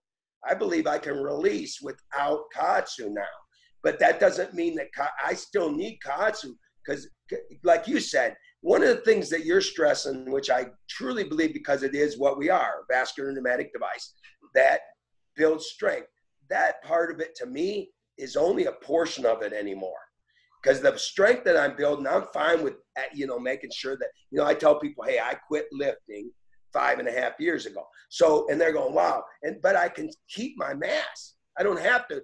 I believe I can release without Katsu now, but that doesn't mean that ka- I still need Katsu. Because like you said, one of the things that you're stressing, which I truly believe because it is what we are, a vascular pneumatic device that builds strength, that part of it to me is only a portion of it anymore. Because the strength that I'm building, I'm fine with, you know, making sure that, you know, I tell people, hey, I quit lifting five and a half years ago. So, and they're going, wow. And, but I can keep my mass. I don't have to,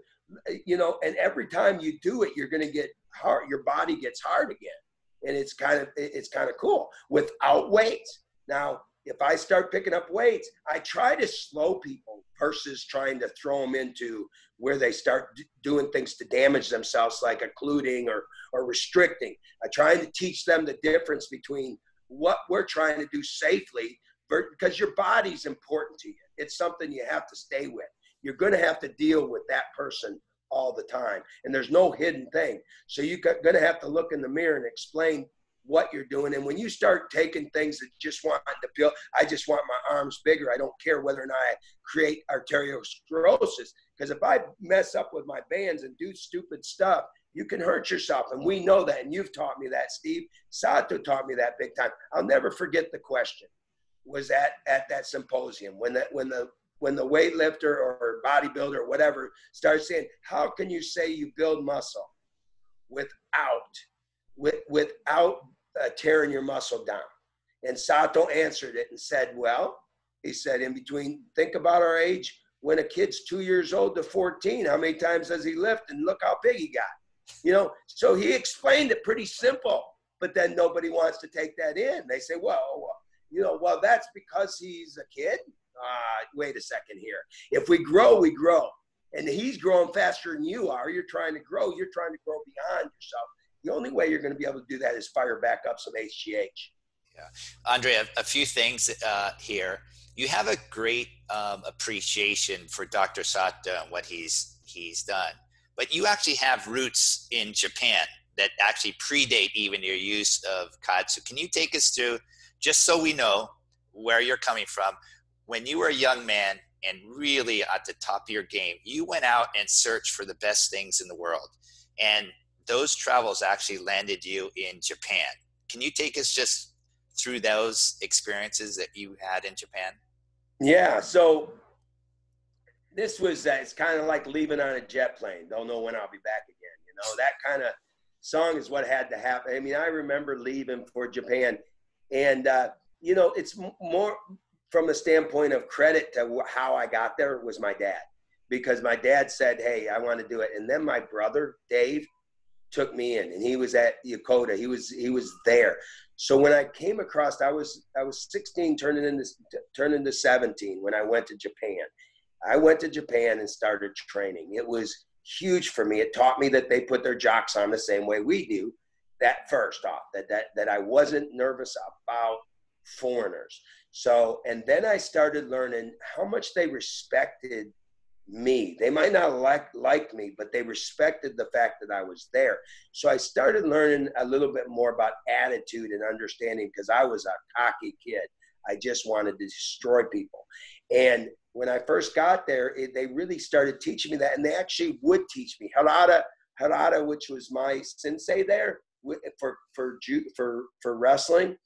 you know, and every time you do it, you're going to get hard. Your body gets hard again. And it's kind of, it's kind of cool without weights. Now, if I start picking up weights, I try to slow people versus trying to throw them into where they start d- doing things to damage themselves, like occluding or, or restricting. I try to teach them the difference between what we're trying to do safely, because your body's important to you. It's something you have to stay with. You're going to have to deal with that person all the time. And there's no hidden thing. So you're going to have to look in the mirror and explain what you're doing. And when you start taking things that just want to build, I just want my arms bigger. I don't care whether or not I create arteriosclerosis. Because if I mess up with my bands and do stupid stuff, you can hurt yourself. And we know that. And you've taught me that, Steve. Sato taught me that big time. I'll never forget the question. Was at, at that symposium when that when the when the weightlifter or bodybuilder or whatever starts saying, how can you say you build muscle without with, without uh, tearing your muscle down? And Sato answered it and said, well, he said, in between, think about our age, when a kid's two years old to fourteen, how many times does he lift, and look how big he got, you know? So he explained it pretty simple, but then nobody wants to take that in. They say, well, you know, well, that's because he's a kid. Uh, wait a second here. If we grow, we grow. And he's growing faster than you are. You're trying to grow. You're trying to grow beyond yourself. The only way you're going to be able to do that is fire back up some H G H. Yeah. Andre, a, a few things uh, here. You have a great um, appreciation for Doctor Sato and what he's he's done. But you actually have roots in Japan that actually predate even your use of Katsu. Can you take us through, just so we know where you're coming from, when you were a young man and really at the top of your game, you went out and searched for the best things in the world. And those travels actually landed you in Japan. Can you take us just through those experiences that you had in Japan? Yeah, so this was, uh, it's kind of like leaving on a jet plane. Don't know when I'll be back again. You know, that kind of, song is what had to happen. I mean, I remember leaving for Japan, and uh, you know, it's more from a standpoint of credit to how I got there. It was my dad, because my dad said, "Hey, I want to do it," and then my brother Dave took me in, and he was at Yokota. He was he was there. So when I came across, I was I was sixteen, turning into turning to seventeen when I went to Japan. I went to Japan and started training. It was huge for me. It taught me that they put their jocks on the same way we do. That first off, that that that I wasn't nervous about foreigners. So, and then I started learning how much they respected me. They might not like like me, but they respected the fact that I was there. So I started learning a little bit more about attitude and understanding, because I was a cocky kid. I just wanted to destroy people. And when I first got there, it, they really started teaching me that, and they actually would teach me. Harada, Harada, which was my sensei there for for for for wrestling,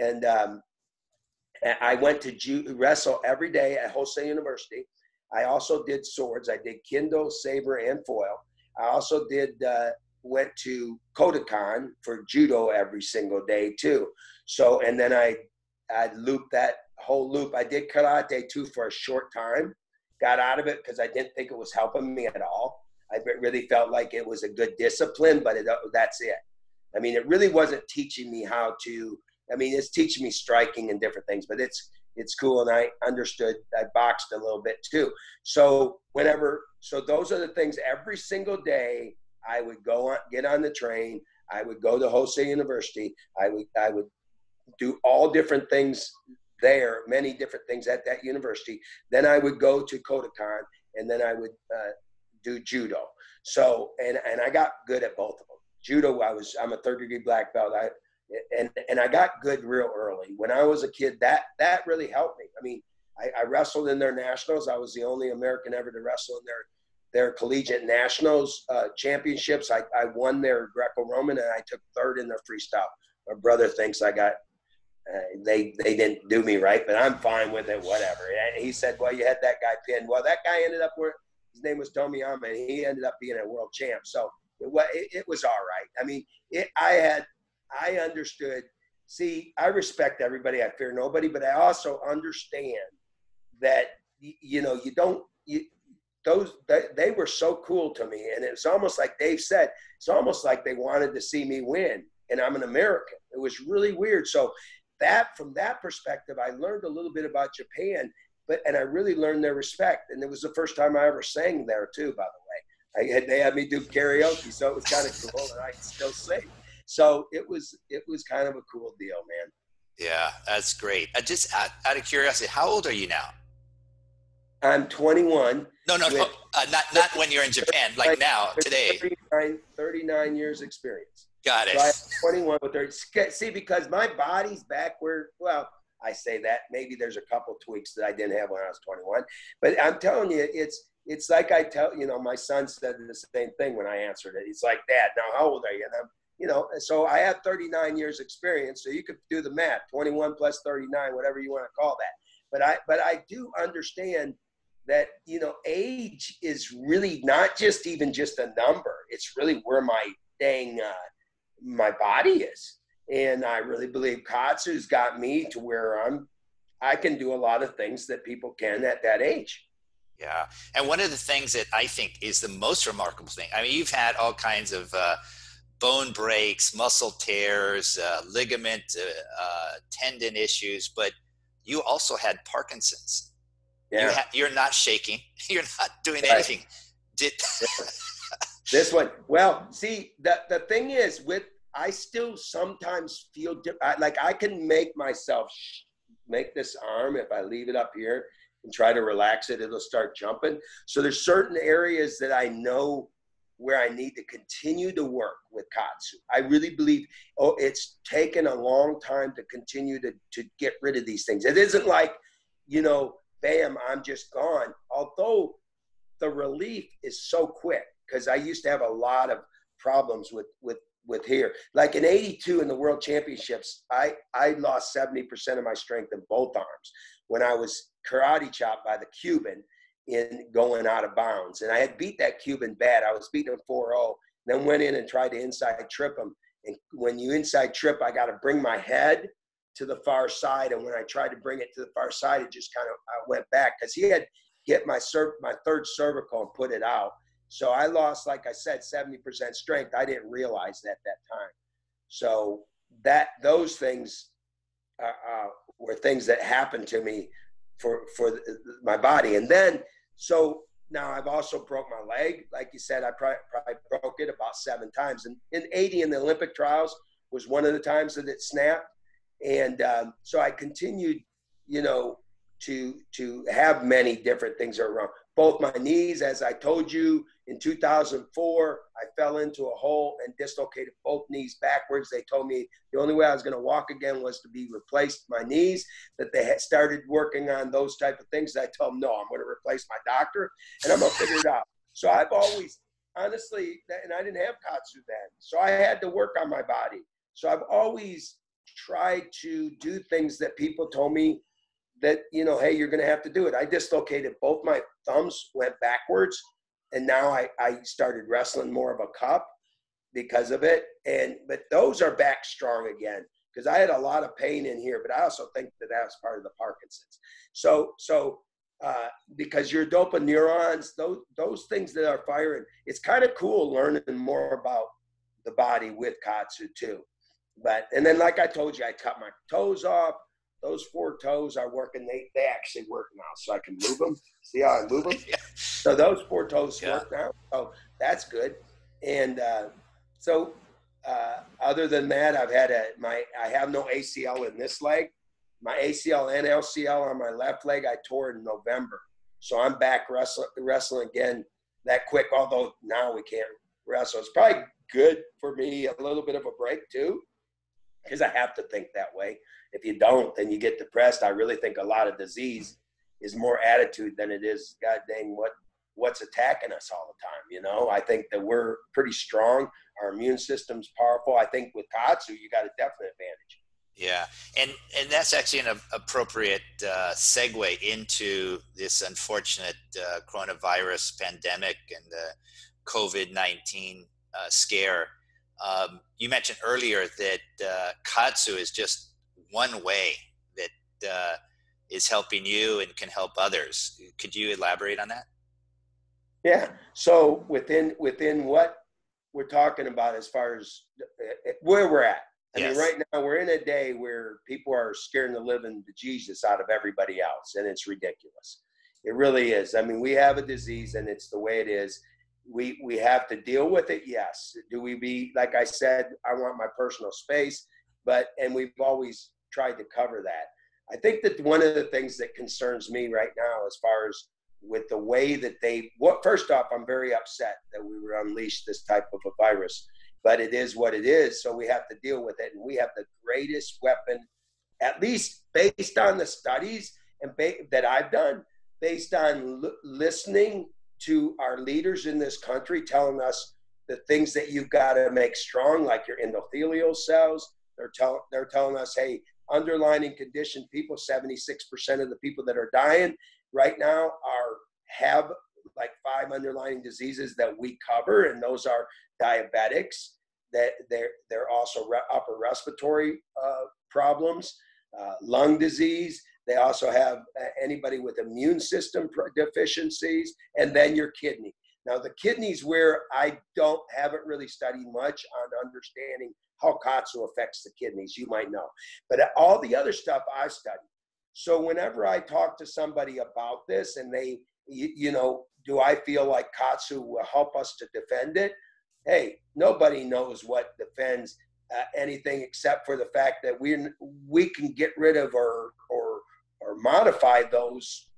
and um, I went to ju- wrestle every day at Hosei University. I also did swords. I did kendo, saber, and foil. I also did uh, went to Kodokan for judo every single day too. So, and then I I looped that whole loop. I did karate too for a short time. Got out of it because I didn't think it was helping me at all. I really felt like it was a good discipline, but it, that's it. I mean, it really wasn't teaching me how to. I mean, it's teaching me striking and different things, but it's. It's cool, and I understood. I boxed a little bit too. So whenever, so those are the things. Every single day, I would go on, get on the train. I would go to Hosei University. I would, I would do all different things there, many different things at that university. Then I would go to Kodokan, and then I would uh, do judo. So, and and I got good at both of them. Judo, I was, I'm a third degree black belt. I And and I got good real early. When I was a kid, that that really helped me. I mean, I, I wrestled in their nationals. I was the only American ever to wrestle in their their collegiate nationals uh, championships. I, I won their Greco-Roman, and I took third in their freestyle. My brother thinks I got uh, they they didn't do me right, but I'm fine with it. Whatever. And he said, "Well, you had that guy pinned." Well, that guy ended up where his name was Tomiyama, and he ended up being a world champ. So it was it, it was all right. I mean, it, I had. I understood. See, I respect everybody. I fear nobody, but I also understand that, you know, you don't, you, those, they, they were so cool to me. And it's almost like Dave said, it's almost like they wanted to see me win, and I'm an American. It was really weird. So that, from that perspective, I learned a little bit about Japan, but, and I really learned their respect. And it was the first time I ever sang there too, by the way. I had, they had me do karaoke. So it was kind of cool, and I could still sing. So it was it was kind of a cool deal, man. Yeah, that's great. I just out, out of curiosity, how old are you now? I'm twenty-one. No, no, with, no uh, not not when you're in Japan, like now, today. thirty-nine, thirty-nine years experience. Got it. So I have twenty-one with thirty. See, because my body's back where, well, I say that. Maybe there's a couple tweaks that I didn't have when I was twenty-one. But I'm telling you, it's it's like I tell, you know, my son said the same thing when I answered it. He's like, "Dad, now how old are you?" And I'm You know, so I have thirty-nine years experience, so you could do the math, twenty-one plus thirty-nine, whatever you want to call that. But I but I do understand that, you know, age is really not just even just a number. It's really where my dang, uh, my body is. And I really believe Katsu's got me to where I'm, I can do a lot of things that people can at that age. Yeah. And one of the things that I think is the most remarkable thing, I mean, you've had all kinds of uh, bone breaks, muscle tears, uh, ligament, uh, uh, tendon issues, but you also had Parkinson's. Yeah. You ha- you're not shaking. You're not doing right. anything. Did- this one. Well, see, the, the thing is with, I still sometimes feel di- I, like I can make myself sh- make this arm. If I leave it up here and try to relax it, it'll start jumping. So there's certain areas that I know where I need to continue to work with Katsu. I really believe oh, it's taken a long time to continue to, to get rid of these things. It isn't like, you know, bam, I'm just gone. Although the relief is so quick, because I used to have a lot of problems with, with, with here. Like in eighty-two in the World Championships, I, I lost seventy percent of my strength in both arms when I was karate chopped by the Cuban in going out of bounds. And I had beat that Cuban bad. I was beating him four oh, then went in and tried to inside trip him. And when you inside trip, I got to bring my head to the far side. And when I tried to bring it to the far side, it just kind of I went back because he had hit my, cer my third cervical and put it out. So I lost, like I said, seventy percent strength. I didn't realize that at that time. So that those things uh, uh, were things that happened to me for, for the, my body. And then, so now I've also broke my leg. Like you said, I probably, probably broke it about seven times. And in eighty in the Olympic trials was one of the times that it snapped. And um, so I continued, you know, to, to have many different things that are wrong. Both my knees, as I told you, in two thousand four, I fell into a hole and dislocated both knees backwards. They told me the only way I was going to walk again was to be replaced my knees, that they had started working on those type of things. I told them, no, I'm going to replace my doctor, and I'm going to figure it out. So I've always, honestly, and I didn't have katsu then, so I had to work on my body. So I've always tried to do things that people told me that, you know, hey, you're going to have to do it. I dislocated both my thumbs, went backwards, and now I, I started wrestling more of a cup because of it. And but those are back strong again because I had a lot of pain in here, but I also think that that was part of the Parkinson's. So, so uh, because your dopa neurons, those, those things that are firing, it's kind of cool learning more about the body with katsu too. But, and then like I told you, I cut my toes off. Those four toes are working. They, they actually work now, so I can move them. See how I move them? Yeah. So those four toes yeah. work now. So that's good. And uh, so uh, other than that, I've had a, my, I have no A C L in this leg. My A C L and L C L on my left leg, I tore in November. So I'm back wrestling, wrestling again that quick, although now we can't wrestle. It's probably good for me, a little bit of a break too, because I have to think that way. If you don't, then you get depressed. I really think a lot of disease is more attitude than it is, God dang, what, what's attacking us all the time, you know? I think that we're pretty strong. Our immune system's powerful. I think with katsu, you got a definite advantage. Yeah, and, and that's actually an appropriate uh, segue into this unfortunate uh, coronavirus pandemic and the COVID nineteen uh, scare. Um, you mentioned earlier that uh, katsu is just one way that uh, is helping you and can help others. Could you elaborate on that? Yeah. So within within what we're talking about as far as where we're at. I yes. mean, right now we're in a day where people are scaring the living bejesus out of everybody else, and it's ridiculous. It really is. I mean, we have a disease, and it's the way it is. We, we have to deal with it, yes. Do we be, like I said, I want my personal space, but, and we've always tried to cover that. I think that one of the things that concerns me right now as far as with the way that they, what, first off, I'm very upset that we were unleashed this type of a virus, but it is what it is, so we have to deal with it, and we have the greatest weapon, at least based on the studies and ba- that I've done, based on l- listening to our leaders in this country telling us the things that you've got to make strong, like your endothelial cells. They're, tell, they're telling us, hey, underlying condition people, seventy-six percent of the people that are dying right now are have like five underlying diseases that we cover, and those are diabetics, that they're, they're also re upper respiratory uh, problems, uh, lung disease. They also have anybody with immune system deficiencies, and then your kidney. Now, the kidneys where I don't haven't really studied much on understanding how katsu affects the kidneys, you might know. But all the other stuff I've studied. So whenever I talk to somebody about this and they, you, you know, do I feel like katsu will help us to defend it? Hey, nobody knows what defends uh, anything except for the fact that we we can get rid of or, or, or modify those,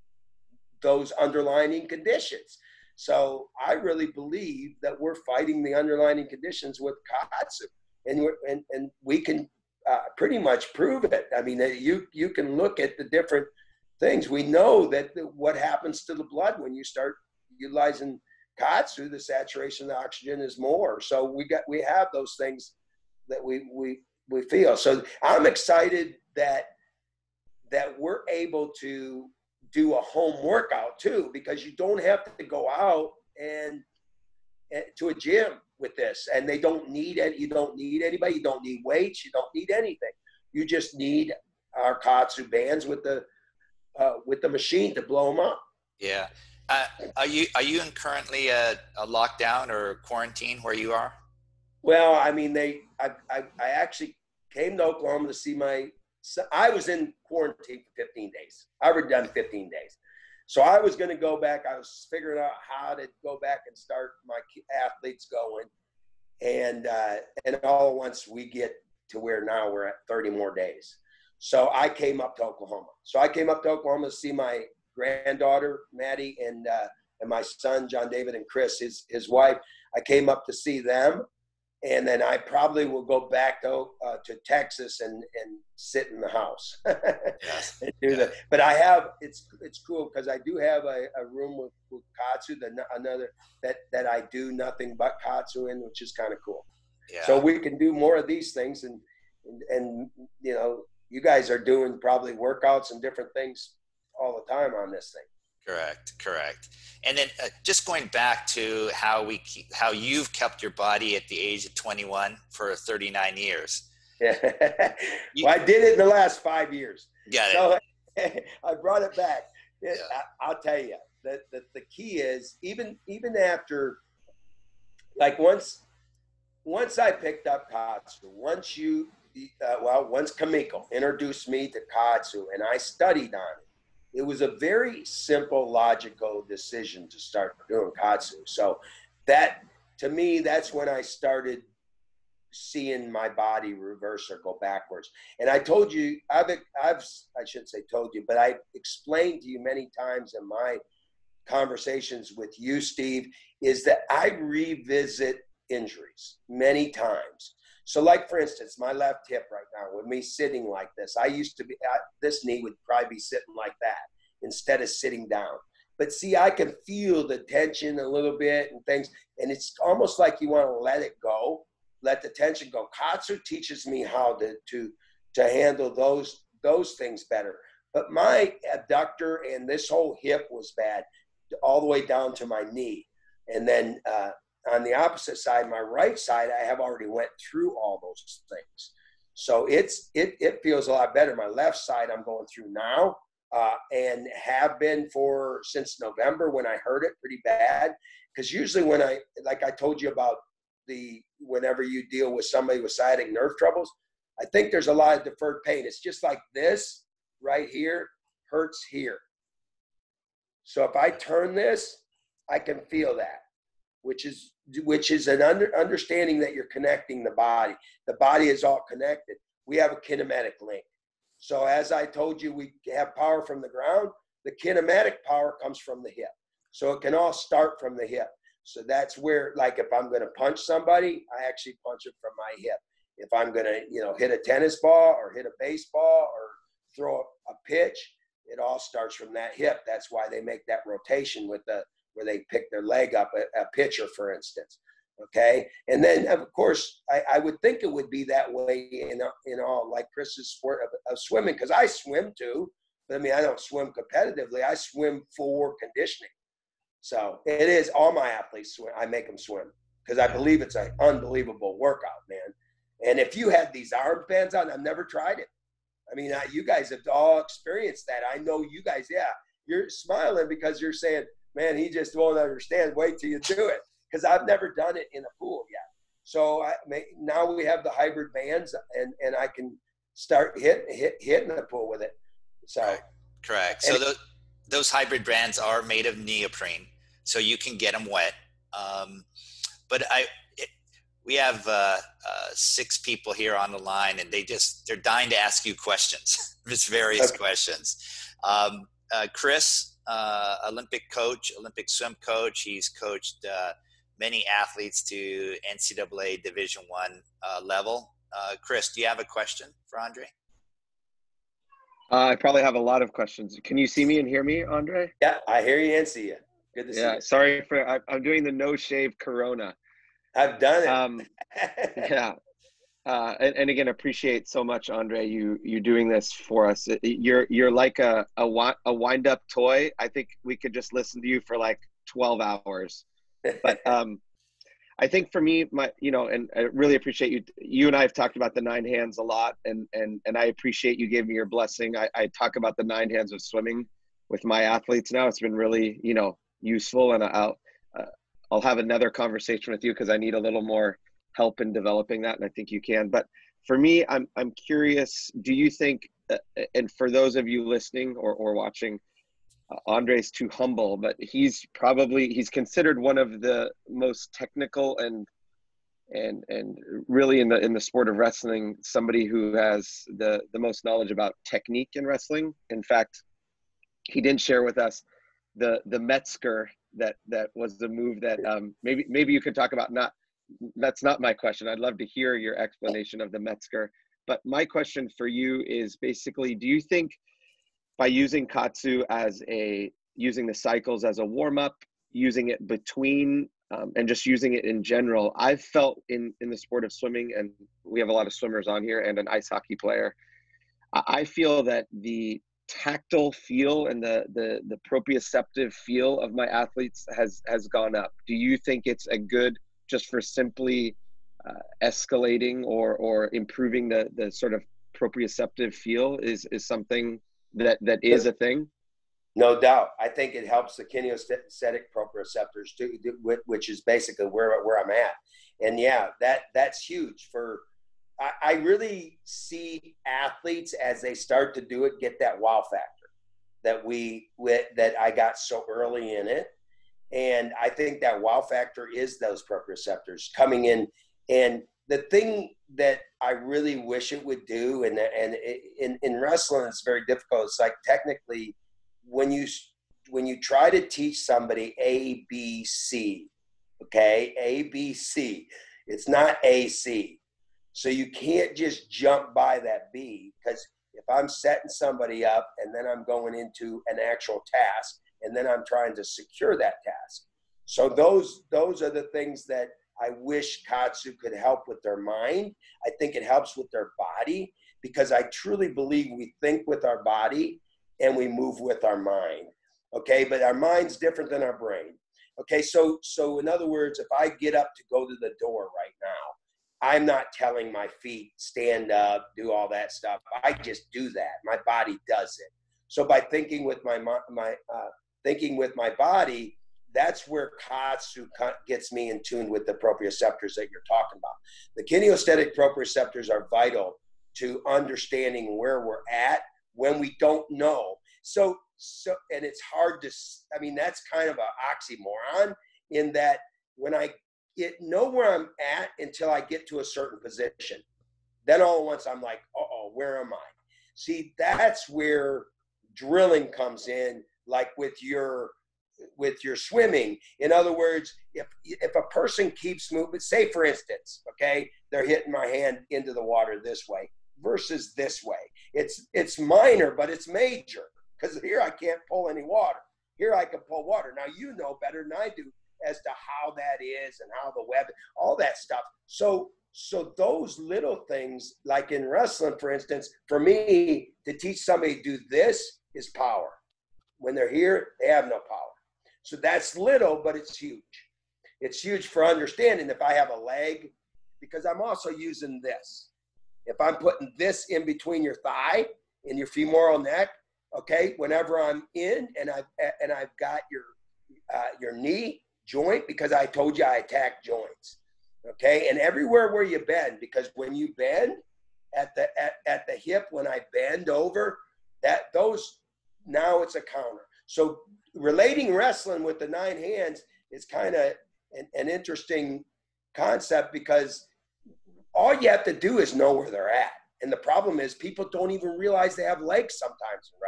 those underlying conditions. So I really believe that we're fighting the underlying conditions with katsu. And, we're, and, and we can uh, pretty much prove it. I mean, you, you can look at the different things. We know that the, what happens to the blood when you start utilizing katsu, the saturation of the oxygen is more. So we, got, we have those things that we, we, we feel. So I'm excited that, that we're able to do a home workout too, because you don't have to go out and, and to a gym. with this, and they don't need any, you don't need anybody, you don't need weights, you don't need anything. You just need our katsu bands with the uh, with the machine to blow them up. Yeah. Uh, are you are you in currently a, a lockdown or quarantine where you are? Well, I mean, they I, I I actually came to Oklahoma to see my. I was in quarantine for fifteen days. I've already done fifteen days. So I was going to go back. I was figuring out how to go back and start my athletes going, and uh, and all at once we get to where now we're at thirty more days. So I came up to Oklahoma. So I came up to Oklahoma to see my granddaughter Maddie and uh, and my son John David and Chris, his his wife. I came up to see them, and then I probably will go back to uh, to Texas and and sit in the house. Yes. And do that. But I have it's it's cool because I do have a, a room with, with katsu, the, another that that I do nothing but katsu in, which is kind of cool. Yeah. So we can do more of these things, and, and and you know, you guys are doing probably workouts and different things all the time on this thing. Correct, correct. And then uh, just going back to how we keep, how you've kept your body at the age of twenty-one for thirty-nine years. Yeah. You, well, I did it in the last five years. Got so it. I brought it back. It, yeah. I, I'll tell you that the, the key is even even after, like once once I picked up katsu, once you uh, well once Kimiko introduced me to katsu and I studied on it. It was a very simple, logical decision to start doing katsu. So that, to me, that's when I started seeing my body reverse or go backwards. And I told you, I've, I've, I shouldn't say told you, but I explained to you many times in my conversations with you, Steve, is that I revisit injuries many times. So like, for instance, my left hip right now, with me sitting like this, I used to be, I, this knee would probably be sitting like that instead of sitting down. But see, I can feel the tension a little bit and things, and it's almost like you want to let it go, let the tension go. Katsu teaches me how to to, to handle those, those things better. But my adductor and this whole hip was bad all the way down to my knee. And then, uh, on the opposite side, my right side, I have already went through all those things. So it's it it feels a lot better. My left side I'm going through now uh, and have been for since November when I hurt it pretty bad. Because usually when I, like I told you about the, whenever you deal with somebody with sciatic nerve troubles, I think there's a lot of deferred pain. It's just like this right here hurts here. So if I turn this, I can feel that. Which is which is an under, understanding that you're connecting the body. The body is all connected. We have a kinematic link. So as I told you, we have power from the ground. The kinematic power comes from the hip. So it can all start from the hip. So that's where, like, if I'm going to punch somebody, I actually punch it from my hip. If I'm going to, you know, hit a tennis ball or hit a baseball or throw a pitch, it all starts from that hip. That's why they make that rotation with the where they pick their leg up, a, a pitcher, for instance, okay? And then, of course, I, I would think it would be that way in, in all, like Chris's sport of, of swimming, because I swim too, but I mean, I don't swim competitively. I swim for conditioning. So it is, all my athletes swim. I make them swim, because I believe it's an unbelievable workout, man. And if you had these arm bands on, I've never tried it. I mean, I, you guys have all experienced that. I know you guys, yeah, you're smiling because you're saying, man, he just won't understand. Wait till you do it, because I've never done it in a pool yet. So I, now we have the hybrid bands, and, and I can start hit hit hitting the pool with it. So correct. correct. So those those hybrid bands are made of neoprene, so you can get them wet. Um, but I it, we have uh, uh, six people here on the line, and they just they're dying to ask you questions, just various okay. questions. Um, uh, Chris. Uh, Olympic coach, Olympic swim coach. He's coached uh, many athletes to N C double A Division One uh, level. Uh, Chris, do you have a question for Andre? Uh, I probably have a lot of questions. Can you see me and hear me, Andre? Yeah, I hear you and see you. Good to see yeah, you. Sorry for I, I'm doing the no shave Corona. I've done it. Um, yeah, uh, and, and again, appreciate so much, Andre. You you doing this for us. You're you're like a a, wi- a wind up toy. I think we could just listen to you for like twelve hours. But um, I think for me, my, you know, and I really appreciate you. You and I have talked about the nine hands a lot, and and and I appreciate you giving me your blessing. I, I talk about the nine hands of swimming with my athletes now. It's been really, you know, useful, and I'll uh, I'll have another conversation with you because I need a little more help in developing that, and I think you can. But for me, I'm I'm curious. Do you think, uh, and for those of you listening or or watching, Andre's too humble, but he's probably, he's considered one of the most technical and, and, and really in the, in the sport of wrestling, somebody who has the, the most knowledge about technique in wrestling. In fact, he didn't share with us the, the Metzger that, that was the move that um, maybe, maybe you could talk about. Not, that's not my question. I'd love to hear your explanation of the Metzger, but my question for you is basically, do you think, by using katsu as a, using the cycles as a warm-up, using it between, um, and just using it in general, I've felt in, in the sport of swimming, and we have a lot of swimmers on here and an ice hockey player, I feel that the tactile feel and the, the, the proprioceptive feel of my athletes has, has gone up. Do you think it's a good, just for simply uh, escalating or, or improving the, the sort of proprioceptive feel is, is something that that is a thing? No doubt. I think it helps the kinesthetic proprioceptors too, which is basically where where I'm at. And yeah, that that's huge for, I, I really see athletes as they start to do it, get that wow factor that we, that I got so early in it. And I think that wow factor is those proprioceptors coming in. And the thing that I really wish it would do, and and in, in wrestling, it's very difficult. It's like technically, when you when you try to teach somebody A B C, okay, A B C, it's not A C. So you can't just jump by that B, because if I'm setting somebody up and then I'm going into an actual task and then I'm trying to secure that task. So those those are the things that I wish katsu could help with their mind. I think it helps with their body, because I truly believe we think with our body and we move with our mind. Okay, but our mind's different than our brain. Okay, so so in other words, if I get up to go to the door right now, I'm not telling my feet, stand up, do all that stuff. I just do that. My body does it. So by thinking with my my uh, thinking with my body, that's where katsu gets me in tune with the proprioceptors that you're talking about. The kinesthetic proprioceptors are vital to understanding where we're at when we don't know. So, so, and it's hard to, I mean, that's kind of an oxymoron, in that when I get, know where I'm at until I get to a certain position, then all at once I'm like, uh-oh, where am I? See, that's where drilling comes in, like with your, with your swimming. In other words, if if a person keeps moving, say for instance, okay, they're hitting my hand into the water this way versus this way. It's it's minor, but it's major, because here I can't pull any water. Here I can pull water. Now you know better than I do as to how that is and how the web, all that stuff. So so those little things, like in wrestling, for instance, for me to teach somebody to do this is power. When they're here, they have no power. So that's little, but it's huge. It's huge for understanding if I have a leg, because I'm also using this. If I'm putting this in between your thigh and your femoral neck, okay, whenever I'm in and I've, and I've got your, uh, your knee joint, because I told you I attack joints, okay? And everywhere where you bend, because when you bend at the, at, at the hip, when I bend over, that those, now it's a counter. So relating wrestling with the nine hands is kind of an, an interesting concept, because all you have to do is know where they're at. And the problem is people don't even realize they have legs sometimes in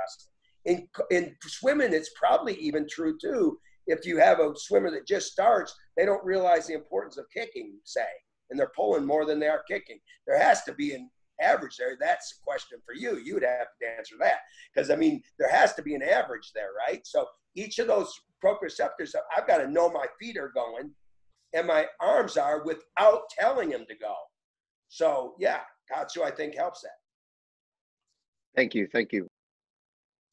wrestling. In, in swimming, it's probably even true too. If you have a swimmer that just starts, they don't realize the importance of kicking, say, and they're pulling more than they are kicking. There has to be an average there. That's a question for you. You would have to answer that, because I mean, there has to be an average there, right? So each of those proprioceptors, I've got to know my feet are going and my arms are, without telling them to go. So yeah, katsu I think helps that. Thank you, thank you.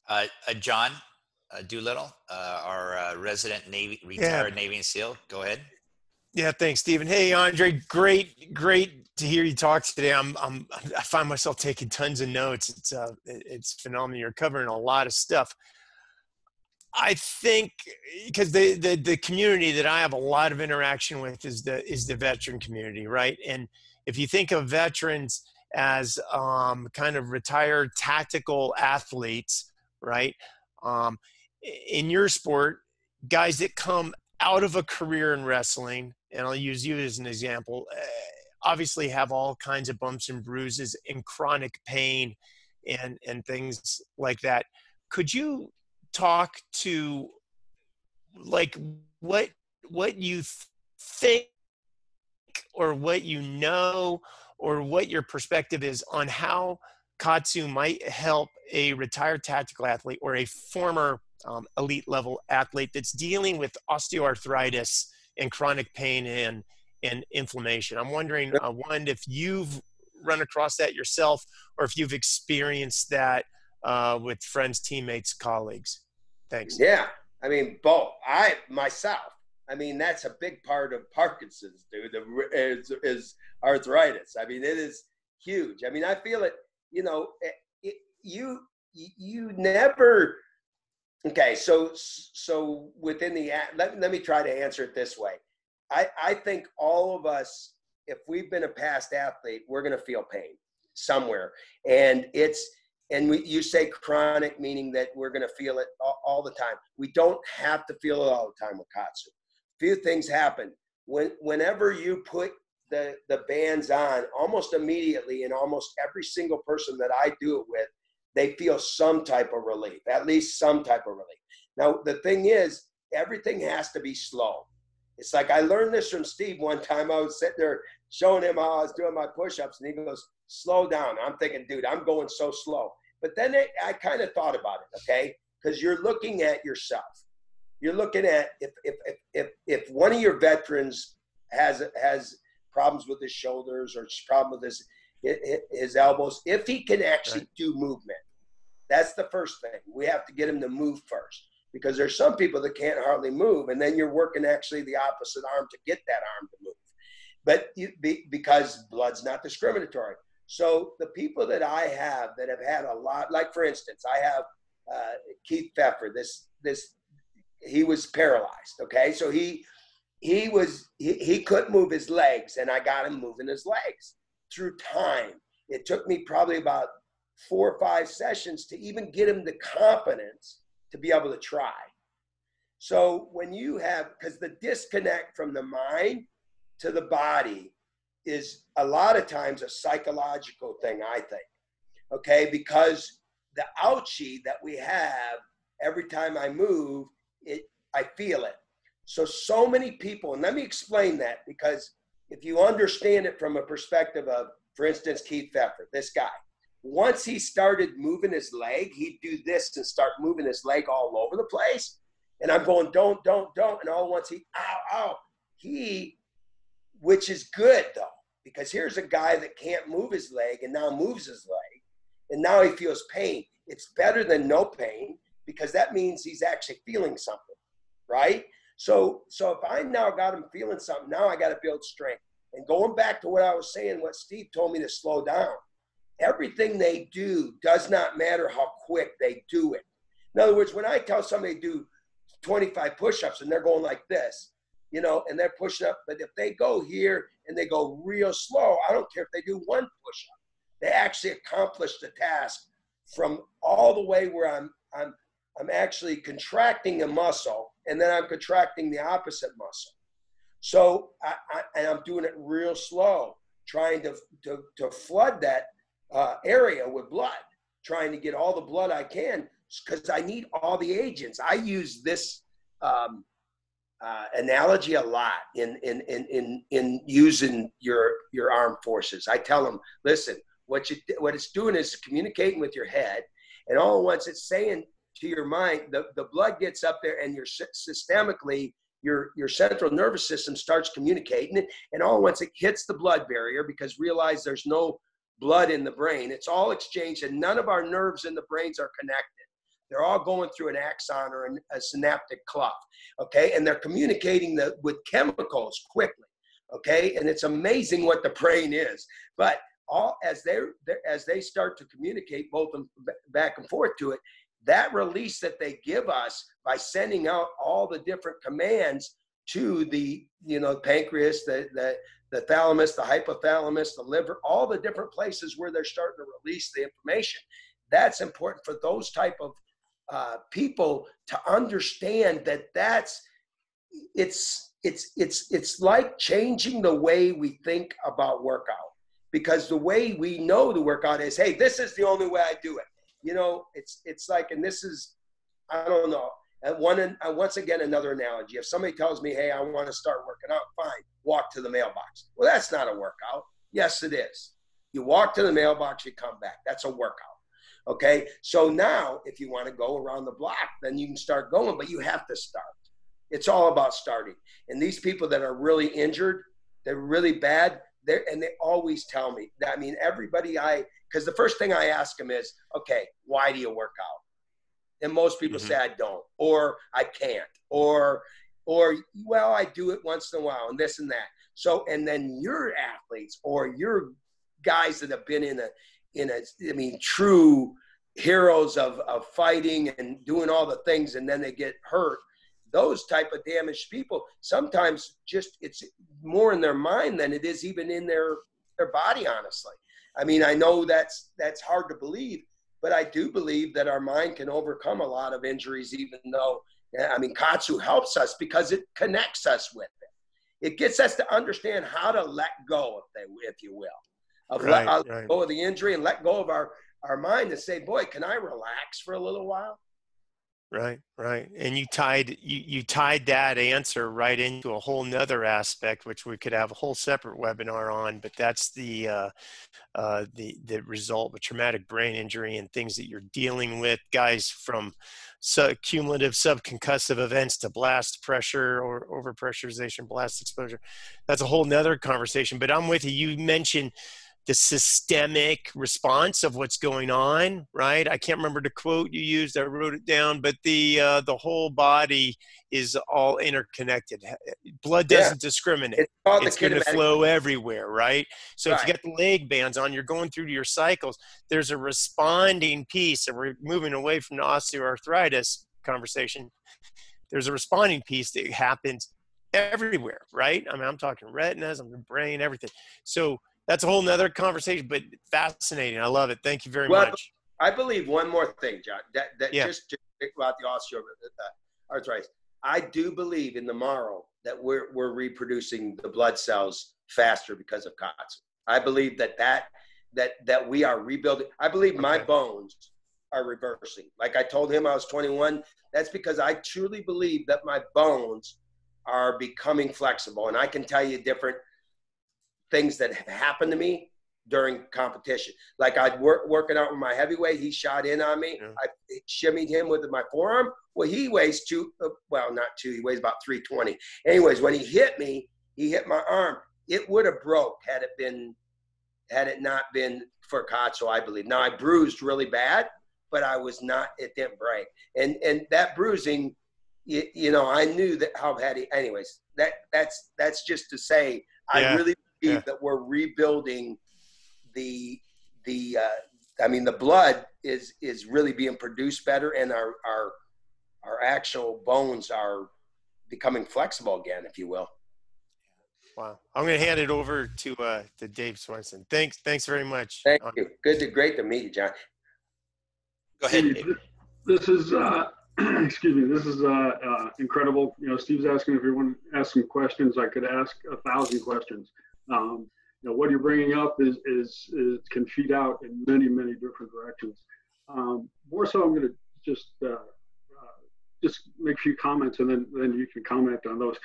Uh, uh, John uh, Doolittle, uh, our uh, resident Navy, retired yeah. Navy and SEAL, go ahead. Yeah, thanks, Stephen. Hey, Andre, great, great to hear you talk today. I'm, I'm, I find myself taking tons of notes. It's, uh, it's phenomenal. You're covering a lot of stuff. I think because the, the the community that I have a lot of interaction with is the is the veteran community, right? And if you think of veterans as um, kind of retired tactical athletes, right? Um, in your sport, guys that come out of a career in wrestling, and I'll use you as an example, obviously have all kinds of bumps and bruises and chronic pain and and things like that. Could you talk to like what what you think or what you know or what your perspective is on how Katsu might help a retired tactical athlete or a former um, elite level athlete that's dealing with osteoarthritis and chronic pain and and inflammation? I'm wondering uh, one, if you've run across that yourself or if you've experienced that Uh, with friends, teammates, colleagues. Thanks. Yeah. I mean, both. I, myself, I mean, that's a big part of Parkinson's, dude, the, is, is arthritis. I mean, it is huge. I mean, I feel it, you know, it, it, you, you never, okay. So, so within the, let, let me try to answer it this way. I, I think all of us, if we've been a past athlete, we're going to feel pain somewhere. And it's, And we, you say chronic, meaning that we're going to feel it all, all the time. We don't have to feel it all the time with Katsu. Few things happen. When, whenever you put the, the bands on, almost immediately, and almost every single person that I do it with, they feel some type of relief, at least some type of relief. Now, the thing is, everything has to be slow. It's like I learned this from Steve one time. I was sitting there showing him how I was doing my push-ups, and he goes, slow down. I'm thinking, dude, I'm going so slow. But then it, I kind of thought about it, okay? Because you're looking at yourself. You're looking at if if if if one of your veterans has has problems with his shoulders or problem with his his elbows, if he can actually do movement, that's the first thing. We have to get him to move first because there's some people that can't hardly move, and then you're working actually the opposite arm to get that arm to move. But you, be, because blood's not discriminatory. So the people that I have that have had a lot, like for instance, I have uh, Keith Pfeffer. This this he was paralyzed. Okay, so he he was he, he couldn't move his legs, and I got him moving his legs through time. It took me probably about four or five sessions to even get him the confidence to be able to try. So when you have, because the disconnect from the mind to the body is a lot of times a psychological thing, I think, okay? Because the ouchie that we have every time I move, it, I feel it. So, so many people, and let me explain that, because if you understand it from a perspective of, for instance, Keith Pfeffer, this guy, once he started moving his leg, he'd do this and start moving his leg all over the place. And I'm going, don't, don't, don't. And all at once he, ow, ow, he, which is good though, because here's a guy that can't move his leg and now moves his leg and now he feels pain. It's better than no pain because that means he's actually feeling something, right? So, so if I now got him feeling something, now I got to build strength. And going back to what I was saying, what Steve told me to slow down, everything they do does not matter how quick they do it. In other words, when I tell somebody to do twenty-five push-ups and they're going like this, you know, and they're pushing up. But if they go here and they go real slow, I don't care if they do one push-up. They actually accomplish the task from all the way where I'm, I'm, I'm actually contracting a muscle, and then I'm contracting the opposite muscle. So I, I, and I'm doing it real slow, trying to, to, to flood that uh, area with blood, trying to get all the blood I can because I need all the agents. I use this um, Uh, analogy a lot in, in, in, in, in using your, your armed forces. I tell them, listen, what you, what it's doing is communicating with your head, and all at once it's saying to your mind, the, the blood gets up there and your systemically, your, your central nervous system starts communicating it. And all at once it hits the blood barrier because realize there's no blood in the brain. It's all exchanged and none of our nerves in the brains are connected. They're all going through an axon or an, a synaptic cleft, okay? And they're communicating the, with chemicals quickly, okay? And it's amazing what the brain is. But all as they as they start to communicate both back and forth to it, that release that they give us by sending out all the different commands to the, you know, pancreas, the, the, the thalamus, the hypothalamus, the liver, all the different places where they're starting to release the information. That's important for those type of uh, people to understand that that's, it's, it's, it's, it's like changing the way we think about workout, because the way we know the workout is, hey, this is the only way I do it. You know, it's, it's like, and this is, I don't know. And one, once again, another analogy. If somebody tells me, hey, I want to start working out, fine, walk to the mailbox. Well, that's not a workout. Yes, it is. You walk to the mailbox, you come back. That's a workout, okay? So now, if you want to go around the block, then you can start going, but you have to start. It's all about starting. And these people that are really injured, they're really bad, they're, and they always tell me, I mean, everybody I, because the first thing I ask them is, okay, why do you work out? And most people mm-hmm. say, I don't, or I can't, or, or, well, I do it once in a while, and this and that. So, and then your athletes or your guys that have been in a, in a, I mean, true heroes of, of fighting and doing all the things, and then they get hurt. Those type of damaged people, sometimes just it's more in their mind than it is even in their, their body, honestly. I mean, I know that's, that's hard to believe, but I do believe that our mind can overcome a lot of injuries, even though, I mean, Katsu helps us because it connects us with it. It gets us to understand how to let go, if, they, if you will, of right, let, right. let go of the injury and let go of our, our mind to say, boy, can I relax for a little while? Right, right. And you tied, you, you tied that answer right into a whole nother aspect, which we could have a whole separate webinar on, but that's the, uh, uh, the, the result of traumatic brain injury and things that you're dealing with, guys, from sub cumulative subconcussive events to blast pressure or overpressurization, blast exposure. That's a whole nother conversation, but I'm with you. You mentioned the systemic response of what's going on, right? I can't remember the quote you used. I wrote it down, but the uh, the whole body is all interconnected. Blood doesn't yeah. discriminate. It's, it's going to flow everywhere, right? So right. if you got the leg bands on, you're going through to your cycles. There's a responding piece, and we're moving away from the osteoarthritis conversation. There's a responding piece that happens everywhere, right? I mean, I'm talking retinas, I'm the brain, everything. So that's a whole nother conversation, but fascinating. I love it. Thank you very well, much. I believe one more thing, John, that, that yeah. just, just about the osteoarthritis. I do believe in the marrow that we're, we're reproducing the blood cells faster because of Katsu. I believe that that, that, that we are rebuilding. I believe okay. my bones are reversing. Like I told him I was twenty-one. That's because I truly believe that my bones are becoming flexible. And I can tell you different things that have happened to me during competition. Like I'd work working out with my heavyweight, he shot in on me. Yeah. I shimmied him with my forearm. Well, he weighs two, well, not two, he weighs about three twenty. Anyways, when he hit me, he hit my arm. It would have broke had it been, had it not been for Katsu, I believe. Now I bruised really bad, but I was not, it didn't break. And and that bruising, you, you know, I knew that how had he, anyways, that, that's, that's just to say, yeah. I really, Yeah. that we're rebuilding the the uh, I mean the blood is is really being produced better, and our our our actual bones are becoming flexible again, if you will. Wow, I'm going to hand it over to uh, to Dave Swenson. Thanks, thanks very much. Thank you. Good to great to meet you, John. Go ahead, Dave. This is uh, excuse me. This is uh, uh, incredible. You know, Steve's asking if everyone asks some questions. I could ask a thousand questions. Um, you know, what you're bringing up is, is, is can feed out in many, many different directions. Um, more so, I'm going to just uh, uh, just make a few comments, and then, then you can comment on those.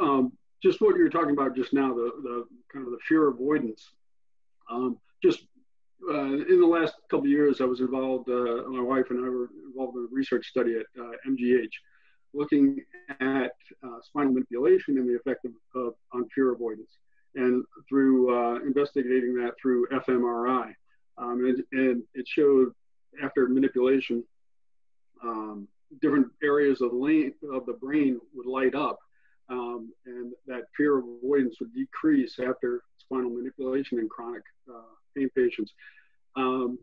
Um, just what you were talking about just now, the, the kind of the fear avoidance. Um, just uh, in the last couple of years, I was involved, uh, my wife and I were involved in a research study at uh, M G H, looking at uh, spinal manipulation and the effect of, of on fear avoidance, and through uh, investigating that through fMRI. Um, and, and it showed after manipulation, um, different areas of the, of the brain would light up, um, and that fear of avoidance would decrease after spinal manipulation in chronic uh, pain patients. Um,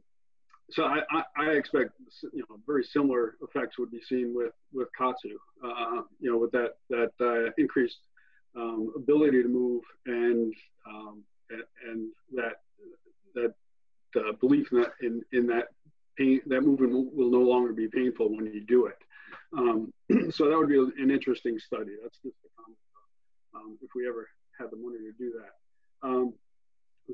so I, I, I expect, you know, very similar effects would be seen with, with Katsu, uh, you know, with that, that uh, increased um, ability to move and, um, and, and that, that uh, belief in that, in, in that pain, that movement will, will no longer be painful when you do it. Um, so that would be an interesting study. That's just the comment, um, if we ever had the money to do that. Um,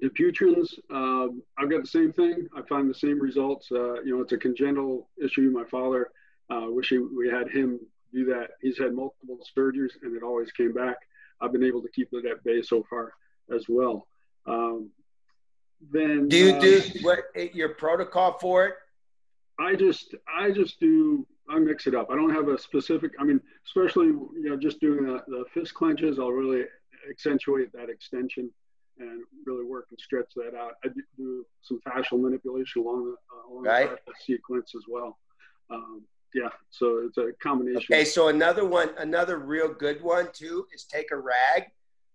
Deputrans, um, I've got the same thing. I find the same results. Uh, you know, it's a congenital issue. My father, uh, wish he, we had him do that. He's had multiple surgeries and it always came back. I've been able to keep it at bay so far as well. Um, then do you uh, do what your protocol for it? I just, I just do, I mix it up. I don't have a specific, I mean, especially, you know, just doing the, the fist clenches, I'll really accentuate that extension and really work and stretch that out. I do some fascial manipulation along the, uh, along right. the sequence as well. Um, yeah, so it's a combination. Okay, so another one, another real good one too, is take a rag.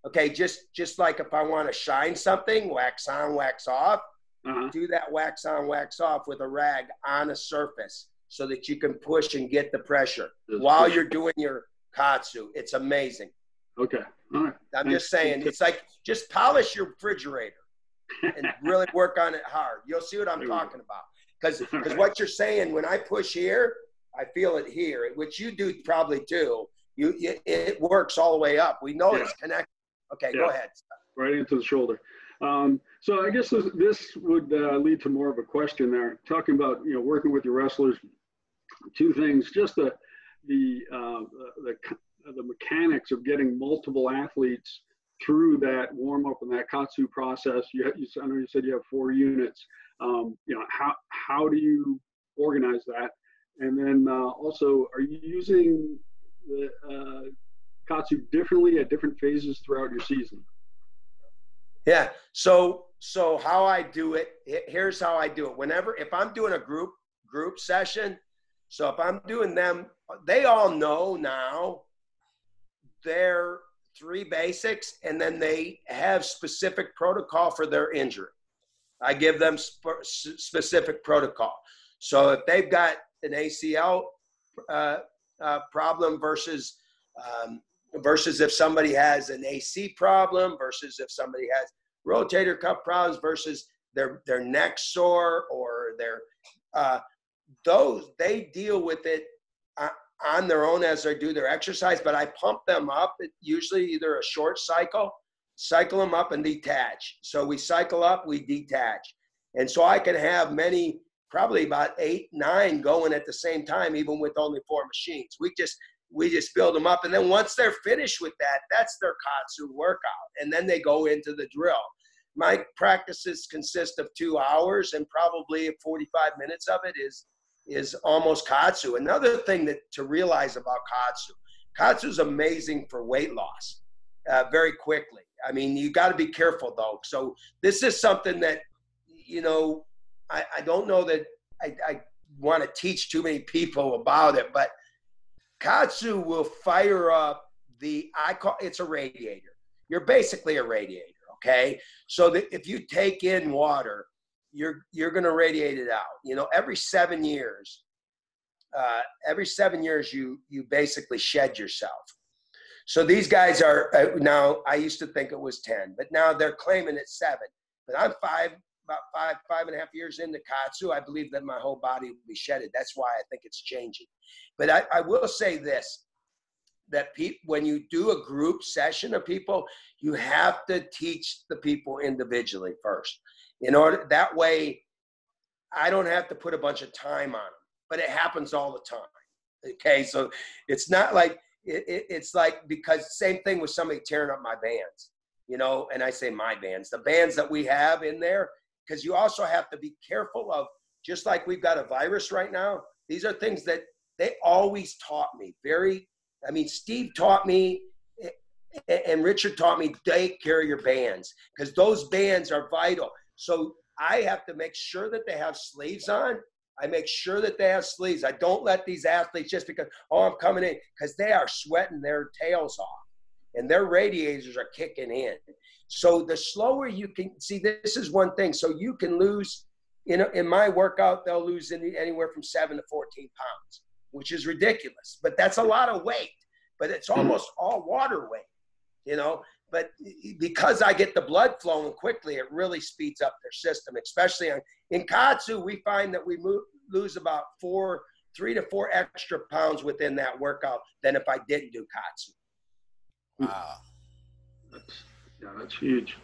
Okay, just just like if I want to shine something, wax on, wax off, uh-huh. do that wax on, wax off with a rag on a surface so that you can push and get the pressure That's while push. You're doing your katsu. It's amazing. Okay. All right. I'm Thanks. Just saying, it's like, just polish your refrigerator and really work on it hard. You'll see what I'm talking about. Because right. what you're saying, when I push here, I feel it here, which you do probably too. You, you it works all the way up. We know yeah. it's connected. Okay, yeah. go ahead. Right into the shoulder. Um, so I guess this, this would uh, lead to more of a question there. Talking about, you know, working with your wrestlers, two things, just the, the, uh, the, the the mechanics of getting multiple athletes through that warm-up and that katsu process. You, have, you I know you said you have four units. Um, you know, how, how do you organize that? And then uh, also, are you using the uh, katsu differently at different phases throughout your season? Yeah, so so how I do it, here's how I do it. Whenever, if I'm doing a group group session, so if I'm doing them, they all know now their three basics, and then they have specific protocol for their injury. I give them sp specific protocol. So if they've got an A C L uh, uh, problem versus um, versus if somebody has an A C problem versus if somebody has rotator cuff problems versus their their neck sore or their uh, those, they deal with it Uh, on their own as they do their exercise, but I pump them up, usually either a short cycle, cycle them up and detach. So we cycle up, we detach. And so I can have many, probably about eight, nine going at the same time, even with only four machines. We just, we just build them up. And then once they're finished with that, that's their katsu workout. And then they go into the drill. My practices consist of two hours and probably forty-five minutes of it is is almost katsu. Another thing that to realize about katsu, katsu is amazing for weight loss uh, very quickly. I mean, you got to be careful though. So this is something that, you know, I, I don't know that I, I want to teach too many people about it, but katsu will fire up the, I call it's a radiator. You're basically a radiator. Okay. So that if you take in water, you're, you're going to radiate it out. You know, every seven years, uh, every seven years, you, you basically shed yourself. So these guys are uh, now, I used to think it was ten, but now they're claiming it's seven, but I'm five, about five, five and a half years into katsu. I believe that my whole body will be shedded. That's why I think it's changing. But I, I will say this, that pe when you do a group session of people, you have to teach the people individually first. In order, that way, I don't have to put a bunch of time on them, but it happens all the time. Okay, so it's not like, it, it, it's like, because same thing with somebody tearing up my bands, you know, and I say my bands, the bands that we have in there, because you also have to be careful of, just like we've got a virus right now, these are things that they always taught me. Very, I mean, Steve taught me, and Richard taught me, take care of your bands, because those bands are vital. So I have to make sure that they have sleeves on. I make sure that they have sleeves. I don't let these athletes just because, oh, I'm coming in, because they are sweating their tails off and their radiators are kicking in. So the slower you can see, this is one thing. So you can lose, you know, in my workout, they'll lose in anywhere from seven to fourteen pounds, which is ridiculous, but that's a lot of weight, but it's almost all water weight, you know, but because I get the blood flowing quickly, it really speeds up their system, especially on, in Katsu, we find that we move, lose about four, three to four extra pounds within that workout than if I didn't do Katsu. Wow. That's, yeah, that's huge.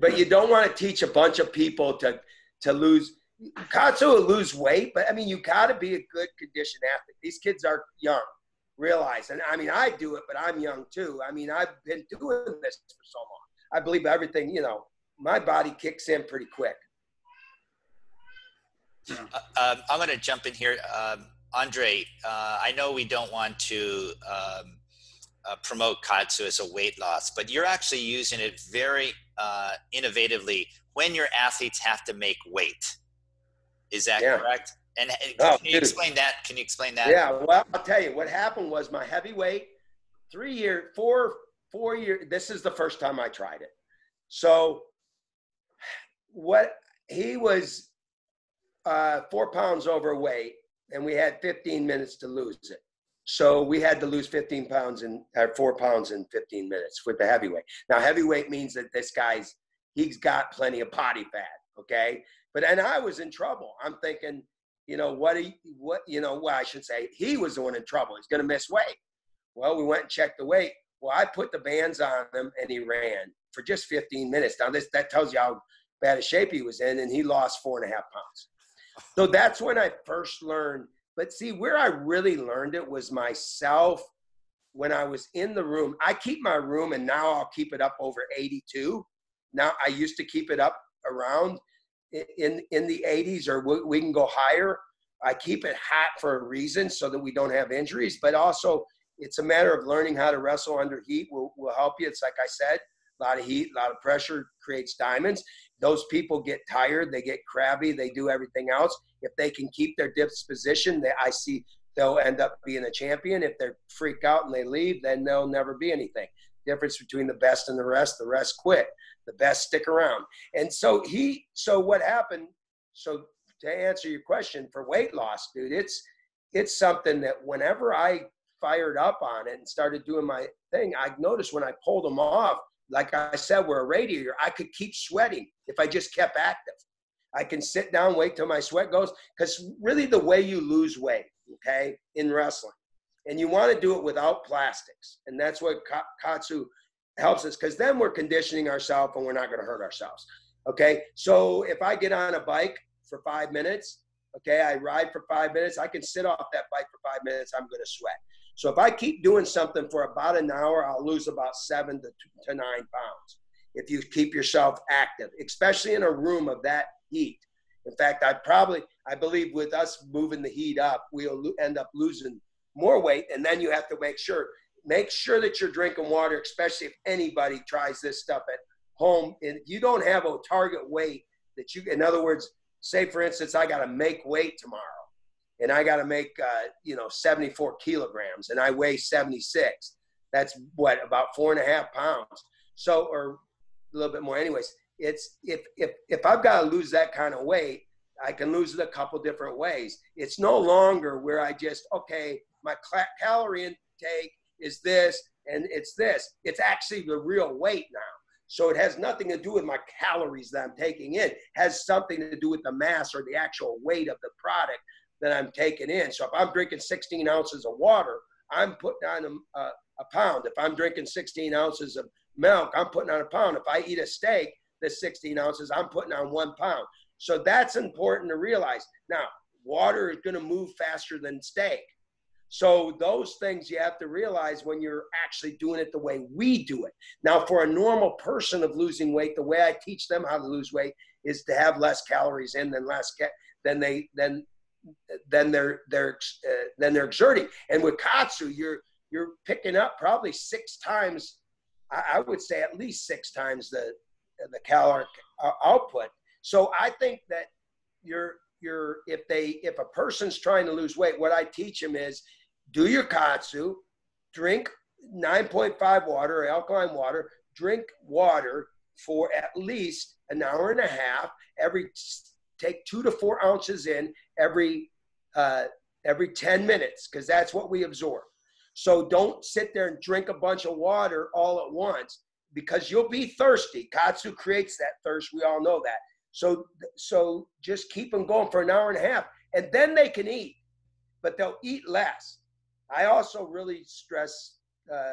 But you don't want to teach a bunch of people to, to lose. Katsu will lose weight, but I mean, you got to be a good conditioned athlete. These kids are young, realize. And I mean, I do it, but I'm young too. I mean, I've been doing this for so long. I believe everything, you know, my body kicks in pretty quick. Uh, um, I'm going to jump in here. Um, Andre, uh, I know we don't want to um, uh, promote Katsu as a weight loss, but you're actually using it very uh, innovatively when your athletes have to make weight. Is that yeah. correct? And can oh, you dude. explain that? Can you explain that? Yeah, well, I'll tell you what happened was my heavyweight, three year, four, four year. This is the first time I tried it. So what he was uh, four pounds overweight, and we had fifteen minutes to lose it. So we had to lose fifteen pounds in uh, four pounds in fifteen minutes with the heavyweight. Now heavyweight means that this guy's, he's got plenty of body fat. Okay. But, and I was in trouble. I'm thinking, you know, what he, what, you know, well, I should say he was the one in trouble. He's going to miss weight. Well, we went and checked the weight. Well, I put the bands on him and he ran for just fifteen minutes. Now this, that tells you how bad a shape he was in, and he lost four and a half pounds. So that's when I first learned, but see where I really learned it was myself. When I was in the room, I keep my room, and now I'll keep it up over eighty-two. Now I used to keep it up around in in the eighties, or we, we can go higher. I keep it hot for a reason so that we don't have injuries, but also it's a matter of learning how to wrestle under heat will, will help you. It's like I said, a lot of heat, a lot of pressure creates diamonds. Those people get tired, they get crabby, they do everything else. If they can keep their disposition, they, I see they'll end up being a champion. If they freak out and they leave, then they'll never be anything. Difference between the best and the rest, the rest quit. The best stick around. And so he, so what happened, so to answer your question for weight loss, dude, it's, it's something that whenever I fired up on it and started doing my thing, I noticed when I pulled them off, like I said, we're a radiator, I could keep sweating if I just kept active. I can sit down, wait till my sweat goes, because really the way you lose weight, okay, in wrestling, and you want to do it without plastics. And that's what Katsu helps us, because then we're conditioning ourselves and we're not going to hurt ourselves. Okay. So if I get on a bike for five minutes, okay, I ride for five minutes, I can sit off that bike for five minutes, I'm going to sweat. So if I keep doing something for about an hour, I'll lose about seven to, two to nine pounds. If you keep yourself active, especially in a room of that heat. In fact, I probably, I believe with us moving the heat up, we'll end up losing more weight. And then you have to make sure Make sure that you're drinking water, especially if anybody tries this stuff at home. And you don't have a target weight that you, in other words, say, for instance, I got to make weight tomorrow and I got to make, uh, you know, seventy-four kilograms and I weigh seventy-six. That's what, about four and a half pounds. So, or a little bit more anyways, it's if, if, if I've got to lose that kind of weight, I can lose it a couple different ways. It's no longer where I just, okay, my calorie intake is this and it's this. It's actually the real weight now. So it has nothing to do with my calories that I'm taking in. It has something to do with the mass or the actual weight of the product that I'm taking in. So if I'm drinking sixteen ounces of water, I'm putting on a, a, a pound. If I'm drinking sixteen ounces of milk, I'm putting on a pound. If I eat a steak, the sixteen ounces, I'm putting on one pound. So that's important to realize. Now, water is going to move faster than steak. So those things you have to realize when you're actually doing it the way we do it. Now, for a normal person of losing weight, the way I teach them how to lose weight is to have less calories in than less ca than they than than they're they're uh, than they're exerting. And with Katsu, you're you're picking up probably six times, I, I would say at least six times the the caloric uh, output. So I think that you're you're, if they, if a person's trying to lose weight, what I teach them is do your katsu, drink nine point five water, or alkaline water, drink water for at least an hour and a half, every, take two to four ounces in every, uh, every ten minutes, because that's what we absorb. So don't sit there and drink a bunch of water all at once, because you'll be thirsty. Katsu creates that thirst. We all know that. So, so just keep them going for an hour and a half, and then they can eat, but they'll eat less. I also really stress uh,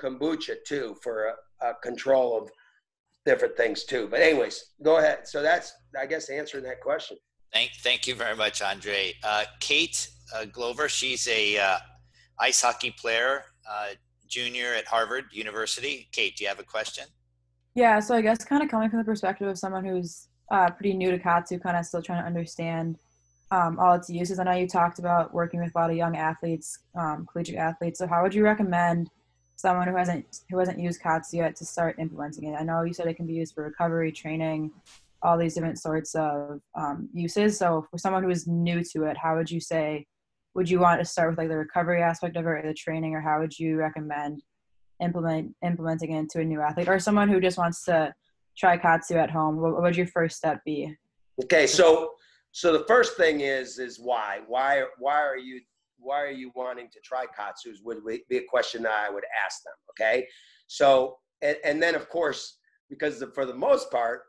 kombucha too, for a, a control of different things too. But anyways, go ahead. So that's, I guess, answering that question. Thank, thank you very much, Andre. Uh, Kate uh, Glover, she's a uh, ice hockey player, uh, junior at Harvard University. Kate, do you have a question? Yeah, so I guess kind of coming from the perspective of someone who's uh, pretty new to katsu, kind of still trying to understand um, all its uses. I know you talked about working with a lot of young athletes, um, collegiate athletes. So how would you recommend someone who hasn't who hasn't used katsu yet to start implementing it? I know you said it can be used for recovery, training, all these different sorts of um, uses. So for someone who is new to it, how would you say, would you want to start with like the recovery aspect of it, or the training, or how would you recommend implement implementing it into a new athlete, or someone who just wants to try katsu at home? What would your first step be? Okay. So, so the first thing is, is why, why, why are you, why are you wanting to try katsu would be a question that I would ask them. Okay. So, and, and then of course, because the, for the most part,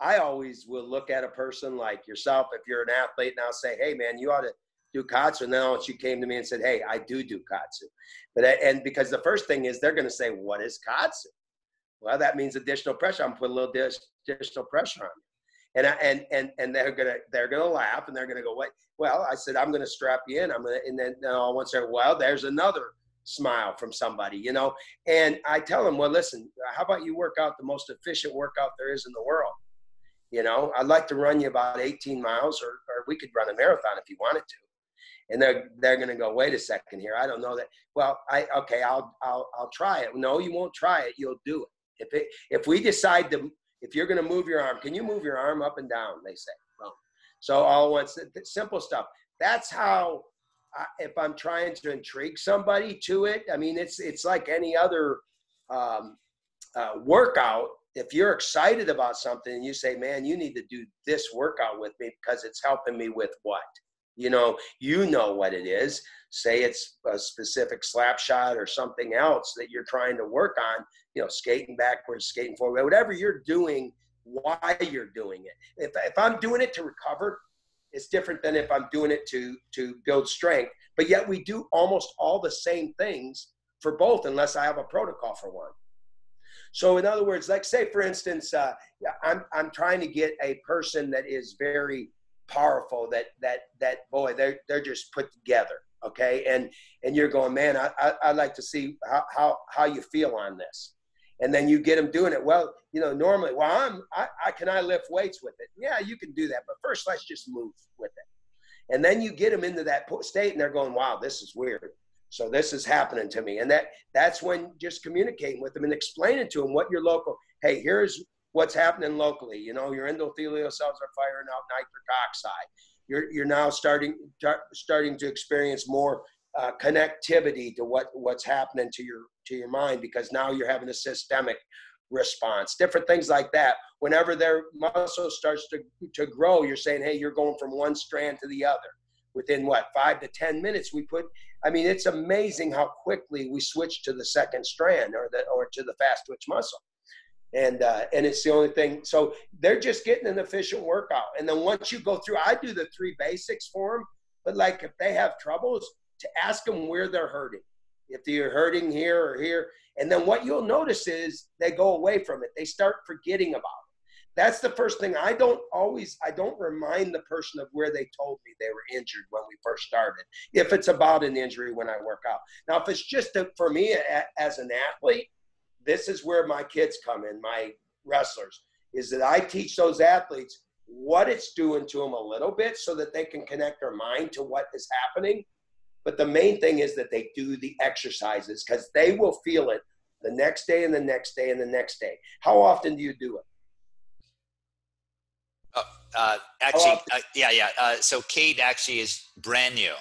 I always will look at a person like yourself, if you're an athlete, and I'll say, hey man, you ought to do katsu. And then once you came to me and said, hey, I do do katsu. But I, and because the first thing is they're going to say, what is katsu? Well, that means additional pressure. I'm putting a little dish, additional pressure on you. And I, and, and, and they're going to, they're going to laugh, and they're going to go, wait, well, I said, I'm going to strap you in. I'm going to, and then no, once they're, well, there's another smile from somebody, you know, and I tell them, well, listen, how about you work out the most efficient workout there is in the world? You know, I'd like to run you about eighteen miles, or, or we could run a marathon if you wanted to. And they're, they're going to go, wait a second here. I don't know that. Well, I, okay, I'll, I'll, I'll try it. No, you won't try it. You'll do it. If it, if we decide to, if you're going to move your arm, can you move your arm up and down? They say, no. So all once, simple stuff. That's how, I, if I'm trying to intrigue somebody to it, I mean, it's, it's like any other um, uh, workout. If you're excited about something and you say, man, you need to do this workout with me because it's helping me with what? You know, you know what it is. Say it's a specific slap shot or something else that you're trying to work on, you know, skating backwards, skating forward, whatever you're doing, why you're doing it. If, if I'm doing it to recover, it's different than if I'm doing it to, to build strength. But yet we do almost all the same things for both, unless I have a protocol for one. So in other words, like say, for instance, uh, I'm, I'm trying to get a person that is very powerful, that that that boy, they're they're just put together, okay, and and you're going, man, I I I'd like to see how, how how you feel on this, and then you get them doing it. Well, you know, normally, well, I'm I, I can I lift weights with it? Yeah, you can do that, but first let's just move with it, and then you get them into that state, and they're going, wow, this is weird. So this is happening to me, and that that's when just communicating with them and explaining to them what your local, hey, here's what's happening locally. You know, your endothelial cells are firing out nitric oxide. You're, you're now starting, tar, starting to experience more uh, connectivity to what, what's happening to your, to your mind, because now you're having a systemic response, different things like that. Whenever their muscle starts to, to grow, you're saying, hey, you're going from one strand to the other. Within what, five to ten minutes, we put, I mean, it's amazing how quickly we switch to the second strand, or, the, or to the fast twitch muscle. And, uh, and it's the only thing. So they're just getting an efficient workout. And then once you go through, I do the three basics for them, but like if they have troubles, to ask them where they're hurting, if they're hurting here or here. And then what you'll notice is they go away from it. They start forgetting about it. That's the first thing. I don't always, I don't remind the person of where they told me they were injured when we first started, if it's about an injury when I work out. Now, if it's just a, for me a, as an athlete, this is where my kids come in, my wrestlers, is that I teach those athletes what it's doing to them a little bit so that they can connect their mind to what is happening. But the main thing is that they do the exercises, because they will feel it the next day and the next day and the next day. How often do you do it? Uh, uh, actually, uh, yeah, yeah. Uh, so Kate actually is brand new.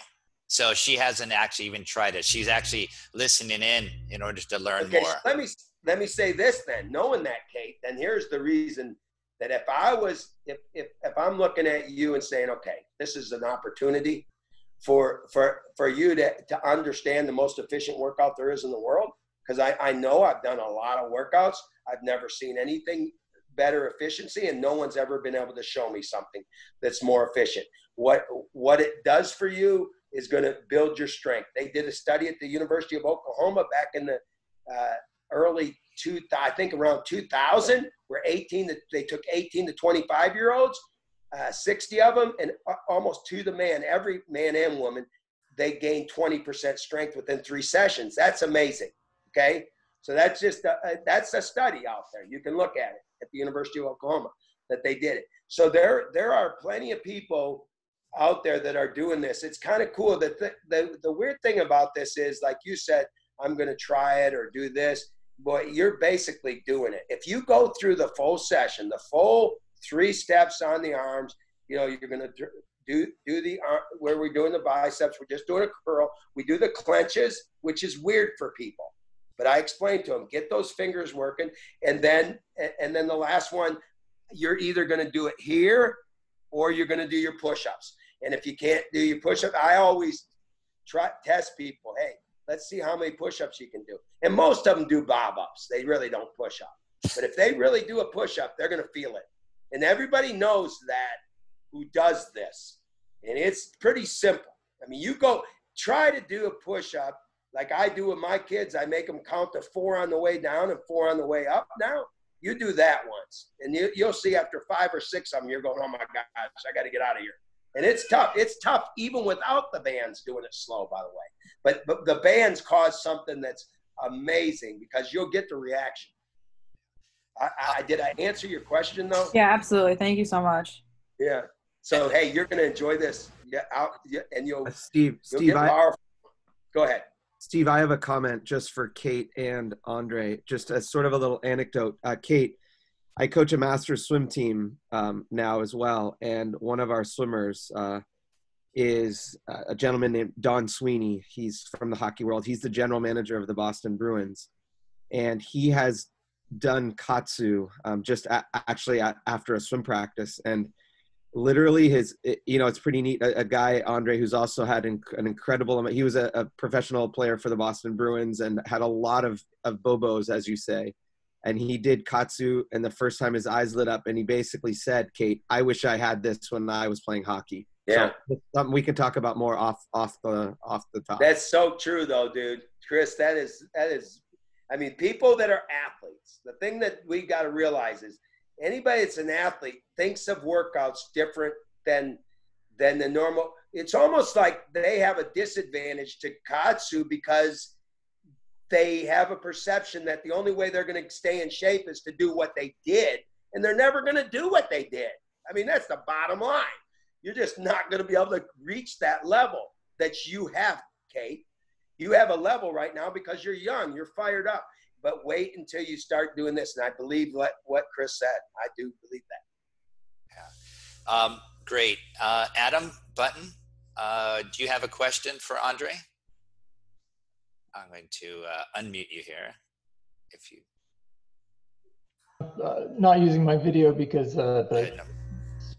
So she hasn't actually even tried it. She's actually listening in in order to learn okay, more. So let me let me say this then. Knowing that, Kate, then here's the reason that if I was if if if I'm looking at you and saying, okay, this is an opportunity for for for you to to understand the most efficient workout there is in the world, because I I know I've done a lot of workouts. I've never seen anything better efficiency, and no one's ever been able to show me something that's more efficient. What what it does for you is going to build your strength. They did a study at the University of Oklahoma back in the uh, early two, I think around two thousand, where eighteen, to, they took eighteen to twenty-five year olds, uh, sixty of them, and almost to the man, every man and woman, they gained twenty percent strength within three sessions. That's amazing. Okay. So that's just, a, that's a study out there. You can look at it at the University of Oklahoma that they did it. So there, there are plenty of people out there that are doing this. It's kind of cool. That the, the, the weird thing about this is, like you said, I'm going to try it or do this, but you're basically doing it. If you go through the full session, the full three steps on the arms, you know, you're going to do, do the, where we're doing the biceps, we're just doing a curl. We do the clenches, which is weird for people. But I explained to them, get those fingers working. And then, and then the last one, you're either going to do it here or you're going to do your push-ups. And if you can't do your push-up, I always try test people. Hey, let's see how many push-ups you can do. And most of them do bob-ups. They really don't push up. But if they really do a push-up, they're going to feel it. And everybody knows that who does this. And it's pretty simple. I mean, you go try to do a push-up like I do with my kids. I make them count to four on the way down and four on the way up now. You do that once, and you, you'll see after five or six of them, you're going, oh, my gosh, I got to get out of here. And it's tough. It's tough even without the bands doing it slow, by the way. But, but the bands cause something that's amazing because you'll get the reaction. I, I, did I answer your question, though? Yeah, absolutely. Thank you so much. Yeah. So, hey, you're going to enjoy this. Yeah, I'll, yeah, and you'll, uh, Steve, you'll Steve, get powerful. I, Go ahead. Steve, I have a comment just for Kate and Andre, just as sort of a little anecdote. Uh, Kate, I coach a master's swim team um, now as well, and one of our swimmers uh, is a gentleman named Don Sweeney. He's from the hockey world. He's the general manager of the Boston Bruins, and he has done katsu um, just a actually a after a swim practice. And literally his, you know, it's pretty neat. A, a guy, Andre, who's also had an, an incredible amount. He was a, a professional player for the Boston Bruins and had a lot of, of bobos, as you say. And he did katsu, and the first time his eyes lit up, and he basically said, Kate, I wish I had this when I was playing hockey. Yeah. So something we can talk about more off, off the, off the top. That's so true though, dude. Chris, that is, that is, I mean, people that are athletes, the thing that we got to realize is, anybody that's an athlete thinks of workouts different than than the normal. It's almost like they have a disadvantage to katsu because they have a perception that the only way they're going to stay in shape is to do what they did, and they're never going to do what they did. I mean, that's the bottom line. You're just not going to be able to reach that level that you have, Kate. You have a level right now because you're young. You're fired up. But wait until you start doing this. And I believe what, what Chris said. I do believe that. Yeah. Um, great. Uh, Adam Button, uh, do you have a question for Andre? I'm going to uh, unmute you here. If you. Uh, not using my video because uh, the,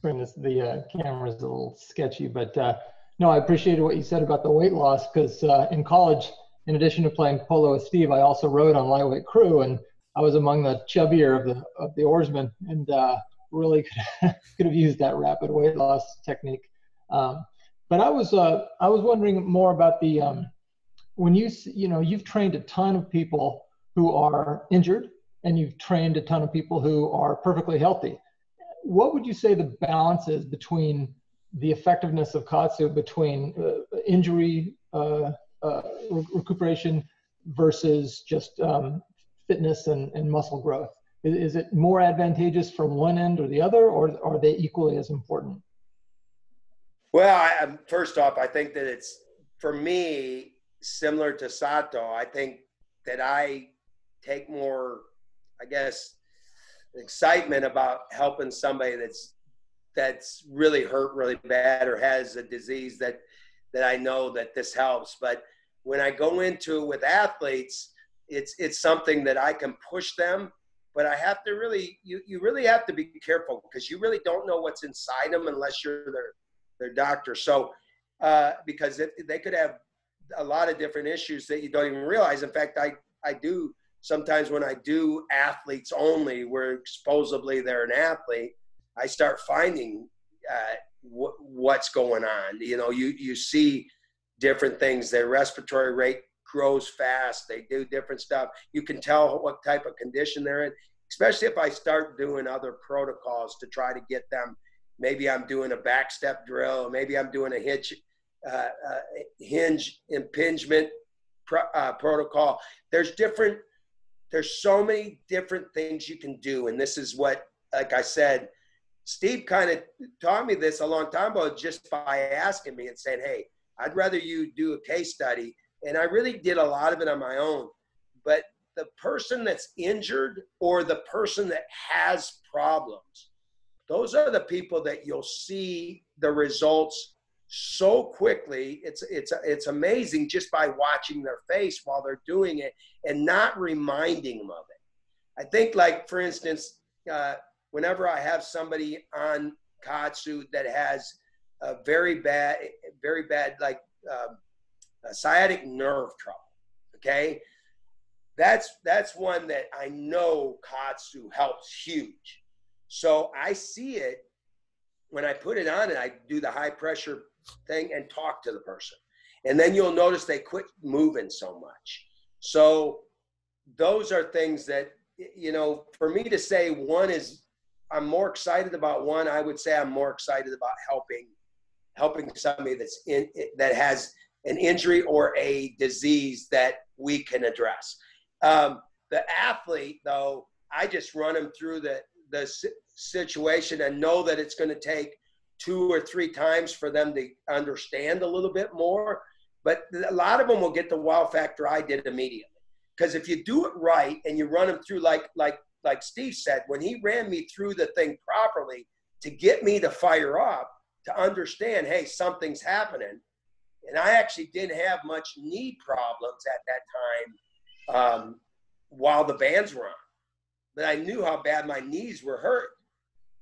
no. the uh, camera's a little sketchy. But uh, no, I appreciated what you said about the weight loss because uh, in college, in addition to playing polo with Steve, I also rowed on lightweight crew, and I was among the chubbier of the of the oarsmen, and uh, really could, could have used that rapid weight loss technique. Um, but I was uh, I was wondering more about the um, when you you know you've trained a ton of people who are injured, and you've trained a ton of people who are perfectly healthy. What would you say the balance is between the effectiveness of katsu between uh, injury? Uh, Uh, recuperation versus just um, fitness and, and muscle growth? Is, is it more advantageous from one end or the other, or are they equally as important? Well, I, first off, I think that it's, for me, similar to Sato, I think that I take more, I guess, excitement about helping somebody that's that's really hurt really bad or has a disease that, that I know that this helps. But when I go into with athletes, it's, it's something that I can push them, but I have to really, you, you really have to be careful because you really don't know what's inside them unless you're their, their doctor. So, uh, because it, they could have a lot of different issues that you don't even realize. In fact, I, I do sometimes when I do athletes only, where supposedly they're an athlete, I start finding uh, wh- what's going on. You know, you, you see different things. Their respiratory rate grows fast. They do different stuff. You can tell what type of condition they're in, especially if I start doing other protocols to try to get them. Maybe I'm doing a back step drill. Maybe I'm doing a hitch, uh, uh, hinge impingement pro, uh, protocol. There's different, there's so many different things you can do. And this is what, like I said, Steve kind of taught me this a long time ago just by asking me and saying, hey, I'd rather you do a case study. And I really did a lot of it on my own. But the person that's injured or the person that has problems, those are the people that you'll see the results so quickly. It's, it's, it's amazing just by watching their face while they're doing it and not reminding them of it. I think, like, for instance, uh, whenever I have somebody on Katsu that has a very bad, very bad, like, um, a sciatic nerve trouble, okay? That's that's one that I know Katsu helps huge. So I see it when I put it on and I do the high pressure thing and talk to the person. And then you'll notice they quit moving so much. So those are things that, you know, for me to say one is, I'm more excited about one, I would say I'm more excited about helping helping somebody that's in, that has an injury or a disease that we can address. Um, the athlete, though, I just run them through the, the situation and know that it's going to take two or three times for them to understand a little bit more. But a lot of them will get the wow factor I did immediately. Because if you do it right and you run them through, like, like, like Steve said, when he ran me through the thing properly to get me to fire up, to understand, hey, something's happening. And I actually didn't have much knee problems at that time um, while the bands were on. But I knew how bad my knees were hurt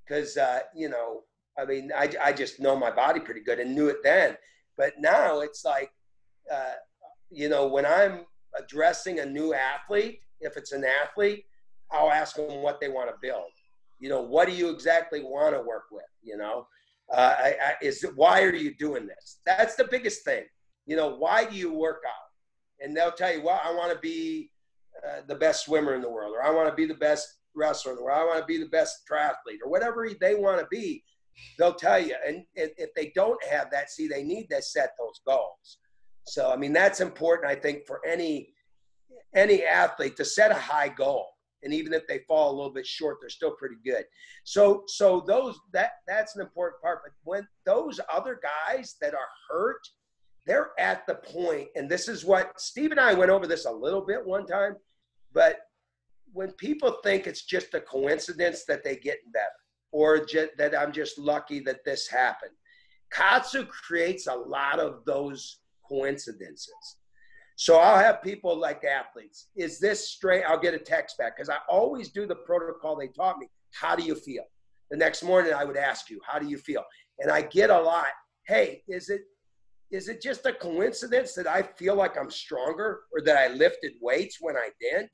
because, uh, you know, I mean, I, I just know my body pretty good and knew it then. But now it's like, uh, you know, when I'm addressing a new athlete, if it's an athlete, I'll ask them what they want to build. You know, what do you exactly want to work with, you know? Uh, I, I, is why are you doing this? That's the biggest thing. You know, why do you work out? And they'll tell you, well, I want to be uh, the best swimmer in the world, or I want to be the best wrestler, or I want to be the best triathlete, or whatever they want to be, they'll tell you. And if, if they don't have that, see, they need to set those goals. So, I mean, that's important, I think, for any any athlete to set a high goal. And even if they fall a little bit short, they're still pretty good. So, so those that that's an important part. But when those other guys that are hurt, they're at the point, and this is what Steve and I went over this a little bit one time. But when people think it's just a coincidence that they get better, or just, that I'm just lucky that this happened, Katsu creates a lot of those coincidences. So I'll have people like athletes. Is this straight? I'll get a text back because I always do the protocol they taught me. How do you feel? The next morning I would ask you, how do you feel? And I get a lot. Hey, is it is it just a coincidence that I feel like I'm stronger or that I lifted weights when I didn't?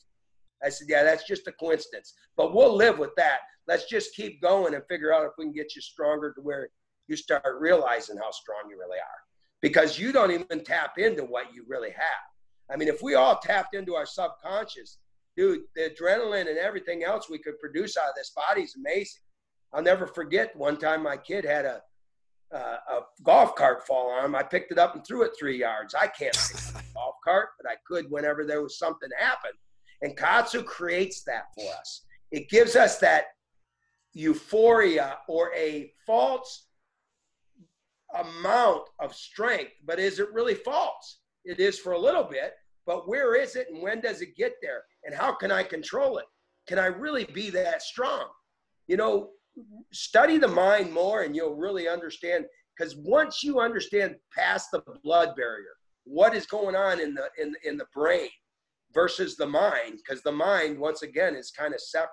I said, yeah, that's just a coincidence. But we'll live with that. Let's just keep going and figure out if we can get you stronger to where you start realizing how strong you really are. Because you don't even tap into what you really have. I mean, if we all tapped into our subconscious, dude, the adrenaline and everything else we could produce out of this body is amazing. I'll never forget one time my kid had a uh, a golf cart fall on him. I picked it up and threw it three yards. I can't pick up a golf cart, but I could whenever there was something happen. And Katsu creates that for us. It gives us that euphoria or a false amount of strength, but is it really false? It is for a little bit, but where is it and when does it get there? And how can I control it? Can I really be that strong? You know, study the mind more and you'll really understand, because once you understand past the blood barrier, what is going on in the, in, in the brain versus the mind, because the mind, once again, is kind of separate.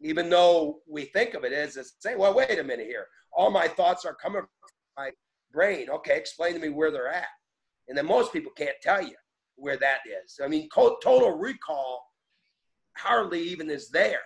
Even though we think of it as, say, well, wait a minute here. All my thoughts are coming from my brain. Okay, explain to me where they're at. And then most people can't tell you where that is. I mean, total recall hardly even is there.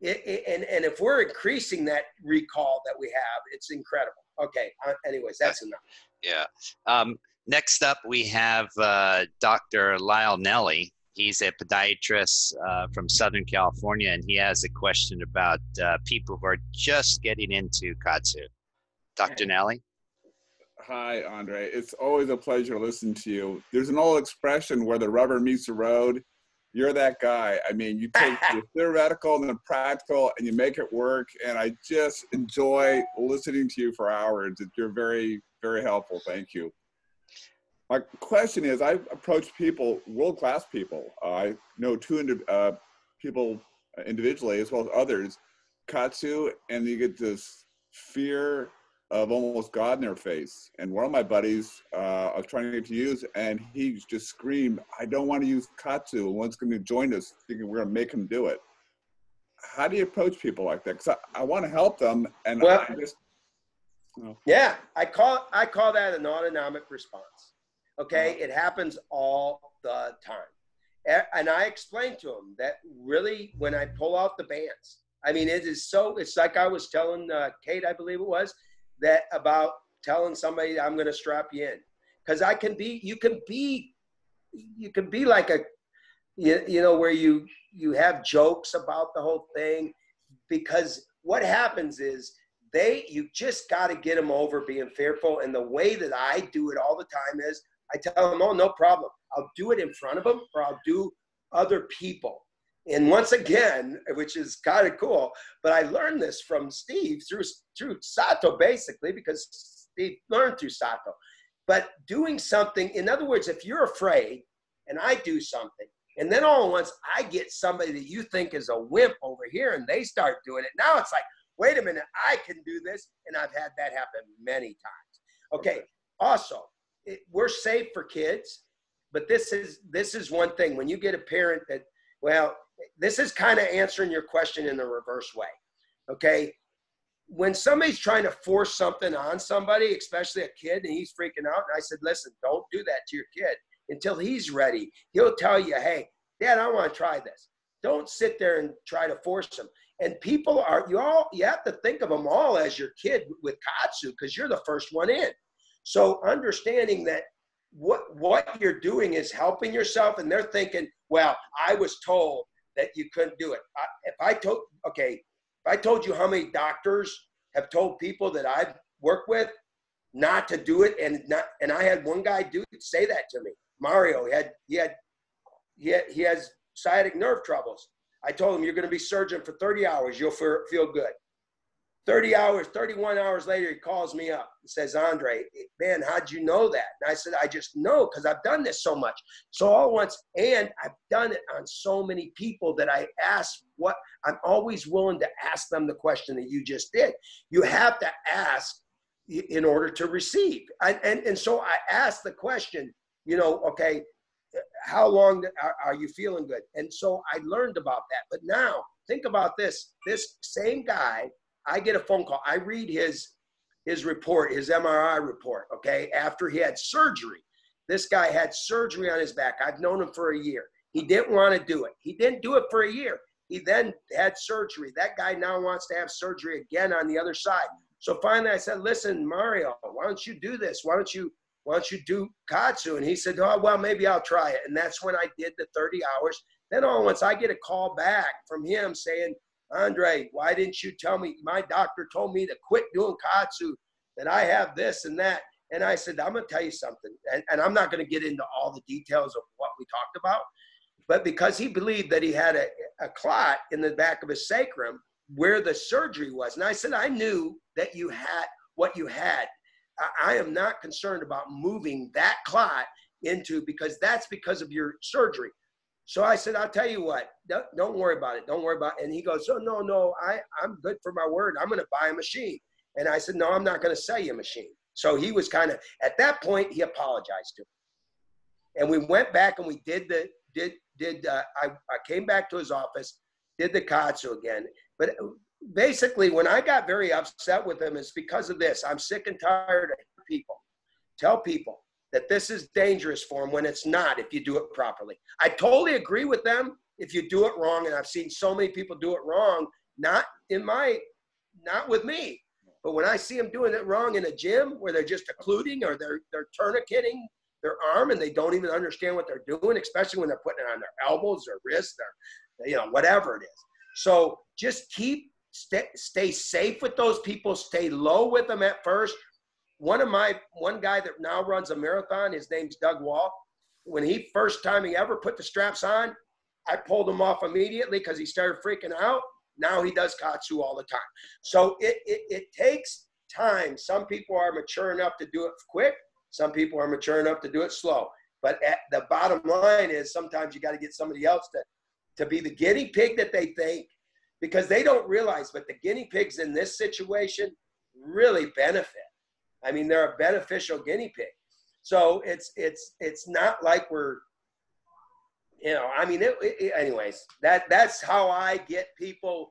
It, it, and, and if we're increasing that recall that we have, it's incredible. Okay, uh, anyways, that's enough. Yeah. Um, next up, we have uh, Doctor Lyle Nelly. He's a podiatrist uh, from Southern California, and he has a question about uh, people who are just getting into katsu. Doctor Nelly? Hi, Andre. It's always a pleasure listening to you. There's an old expression, where the rubber meets the road. You're that guy. I mean, you take the theoretical and the practical, and you make it work, and I just enjoy listening to you for hours. You're very, very helpful. Thank you. My question is, I've approached people, world-class people. Uh, I know two indi uh, people individually, as well as others, katsu, and you get this fear of almost God in their face. And one of my buddies, uh, I was trying to get to use, and he just screamed, I don't want to use katsu. And one's going to join us, thinking we're going to make him do it. How do you approach people like that? Because I, I want to help them, and well, I just... You know. Yeah, I call, I call that an autonomic response. Okay, it happens all the time. And I explained to him that really when I pull out the bands, I mean, it is so, it's like I was telling uh, Kate, I believe it was, that about telling somebody I'm going to strap you in. Because I can be, you can be, you can be like a, you, you know, where you, you have jokes about the whole thing. Because what happens is, they, you just got to get them over being fearful. And the way that I do it all the time is, I tell them, oh, no problem. I'll do it in front of them, or I'll do other people. And once again, which is kind of cool, but I learned this from Steve through, through Sato, basically, because Steve learned through Sato. But doing something, in other words, if you're afraid and I do something, and then all at once I get somebody that you think is a wimp over here and they start doing it, now it's like, wait a minute, I can do this. And I've had that happen many times. Okay, also, It, we're safe for kids, but this is this is one thing. When you get a parent that, well, this is kind of answering your question in the reverse way, okay? When somebody's trying to force something on somebody, especially a kid, and he's freaking out, and I said, listen, don't do that to your kid until he's ready. He'll tell you, hey, Dad, I want to try this. Don't sit there and try to force him. And people are, you all, you have to think of them all as your kid with katsu, because you're the first one in. So understanding that what, what you're doing is helping yourself, and they're thinking, well, I was told that you couldn't do it. I, if I told, okay, if I told you how many doctors have told people that I've worked with not to do it, and not, and I had one guy do say that to me, Mario, he had, he had, he had, he has sciatic nerve troubles. I told him, you're going to be surgeon for thirty hours. You'll feel good. thirty hours, thirty-one hours later, he calls me up and says, Andre, man, how'd you know that? And I said, I just know, because I've done this so much. So all at once, and I've done it on so many people that I ask what, I'm always willing to ask them the question that you just did. You have to ask in order to receive. And, and, and so I asked the question, you know, okay, how long are, are you feeling good? And so I learned about that. But now think about this, this same guy, I get a phone call. I read his, his report, his M R I report, okay, after he had surgery. This guy had surgery on his back. I've known him for a year. He didn't want to do it. He didn't do it for a year. He then had surgery. That guy now wants to have surgery again on the other side. So finally I said, listen, Mario, why don't you do this? Why don't you, why don't you do katsu? And he said, oh, well, maybe I'll try it. And that's when I did the thirty hours. Then all at once I get a call back from him saying, Andre, why didn't you tell me? My doctor told me to quit doing katsu, that I have this and that. And I said, I'm going to tell you something. And, and I'm not going to get into all the details of what we talked about. But because he believed that he had a, a clot in the back of his sacrum where the surgery was. And I said, I knew that you had what you had. I, I am not concerned about moving that clot into, because that's because of your surgery. So I said, I'll tell you what, don't, don't worry about it. Don't worry about it. And he goes, oh, no, no, I, I'm good for my word. I'm going to buy a machine. And I said, no, I'm not going to sell you a machine. So he was kind of, at that point, he apologized to me. And we went back and we did the, did, did uh, I, I came back to his office, did the katsu again. But basically, when I got very upset with him, it's because of this. I'm sick and tired of people. Tell people that this is dangerous for them when it's not, if you do it properly. I totally agree with them if you do it wrong, and I've seen so many people do it wrong, not in my, not with me. But when I see them doing it wrong in a gym where they're just occluding or they're, they're tourniqueting their arm and they don't even understand what they're doing, especially when they're putting it on their elbows or wrists or, you know, whatever it is. So just keep, stay, stay safe with those people, stay low with them at first. One of my, one guy that now runs a marathon, his name's Doug Wall. When he, first time he ever put the straps on, I pulled him off immediately because he started freaking out. Now he does katsu all the time. So it, it, it takes time. Some people are mature enough to do it quick. Some people are mature enough to do it slow. But at the bottom line is sometimes you got to get somebody else to, to be the guinea pig that they think, because they don't realize, but the guinea pigs in this situation really benefit. I mean, they're a beneficial guinea pig. So it's, it's, it's not like we're, you know, I mean, it, it, anyways, that, that's how I get people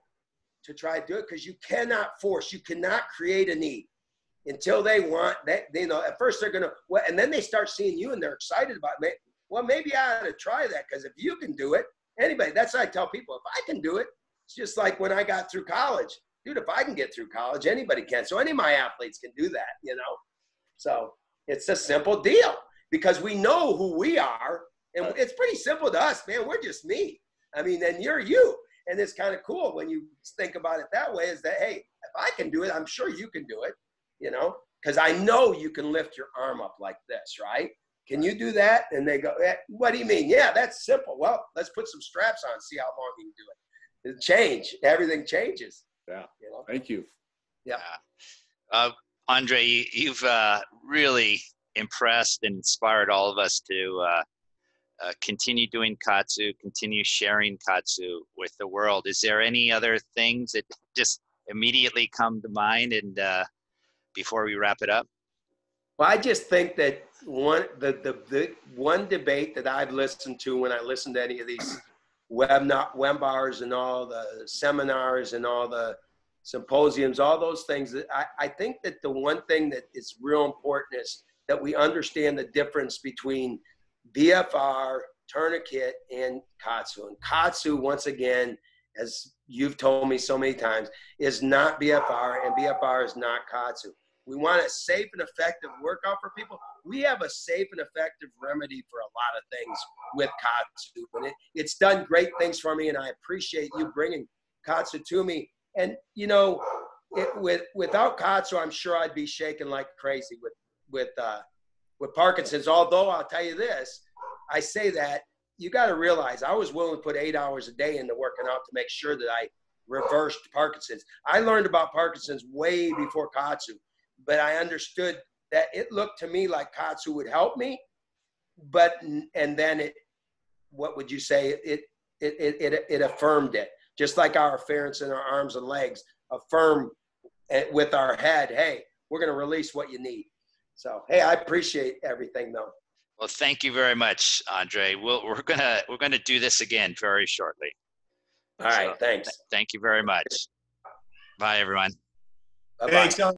to try to do it, because you cannot force, you cannot create a need until they want that. They know at first they're going to, well, and then they start seeing you and they're excited about it. Well, maybe I ought to try that, because if you can do it, anybody, that's what I tell people. If I can do it, it's just like when I got through college. Dude, if I can get through college, anybody can. So any of my athletes can do that, you know. So it's a simple deal because we know who we are. And it's pretty simple to us, man. We're just me. I mean, and you're you. And it's kind of cool when you think about it that way, is that, hey, if I can do it, I'm sure you can do it, you know, because I know you can lift your arm up like this, right? Can you do that? And they go, eh, what do you mean? Yeah, that's simple. Well, let's put some straps on, see how long you can do it. It'll change. Everything changes. Yeah. Thank you. Yeah. Uh, Andre, you, you've uh, really impressed and inspired all of us to uh, uh, continue doing katsu, continue sharing katsu with the world. Is there any other things that just immediately come to mind, and uh, before we wrap it up? Well, I just think that one, the, the, the one debate that I've listened to when I listen to any of these web not webinars and all the seminars and all the symposiums, all those things, that I, I think that the one thing that is real important is that we understand the difference between B F R, tourniquet, and katsu. And katsu, once again, as you've told me so many times, is not B F R, and B F R is not katsu. We want a safe and effective workout for people. We have a safe and effective remedy for a lot of things with katsu. And it, it's done great things for me, and I appreciate you bringing katsu to me. And, you know, it, with, without katsu, I'm sure I'd be shaking like crazy with, with, uh, with Parkinson's. Although I'll tell you this, I say that, you got to realize I was willing to put eight hours a day into working out to make sure that I reversed Parkinson's. I learned about Parkinson's way before katsu. But I understood that it looked to me like katsu would help me, but, and then it, what would you say? It, it, it, it, it affirmed it. Just like our afferents in our arms and legs affirm with our head, hey, we're going to release what you need. So, hey, I appreciate everything though. Well, thank you very much, Andre. We'll, we're going to, we're going to do this again very shortly. All right. So, thanks. Th- thank you very much. Bye everyone. Bye-bye. Thanks, Andre.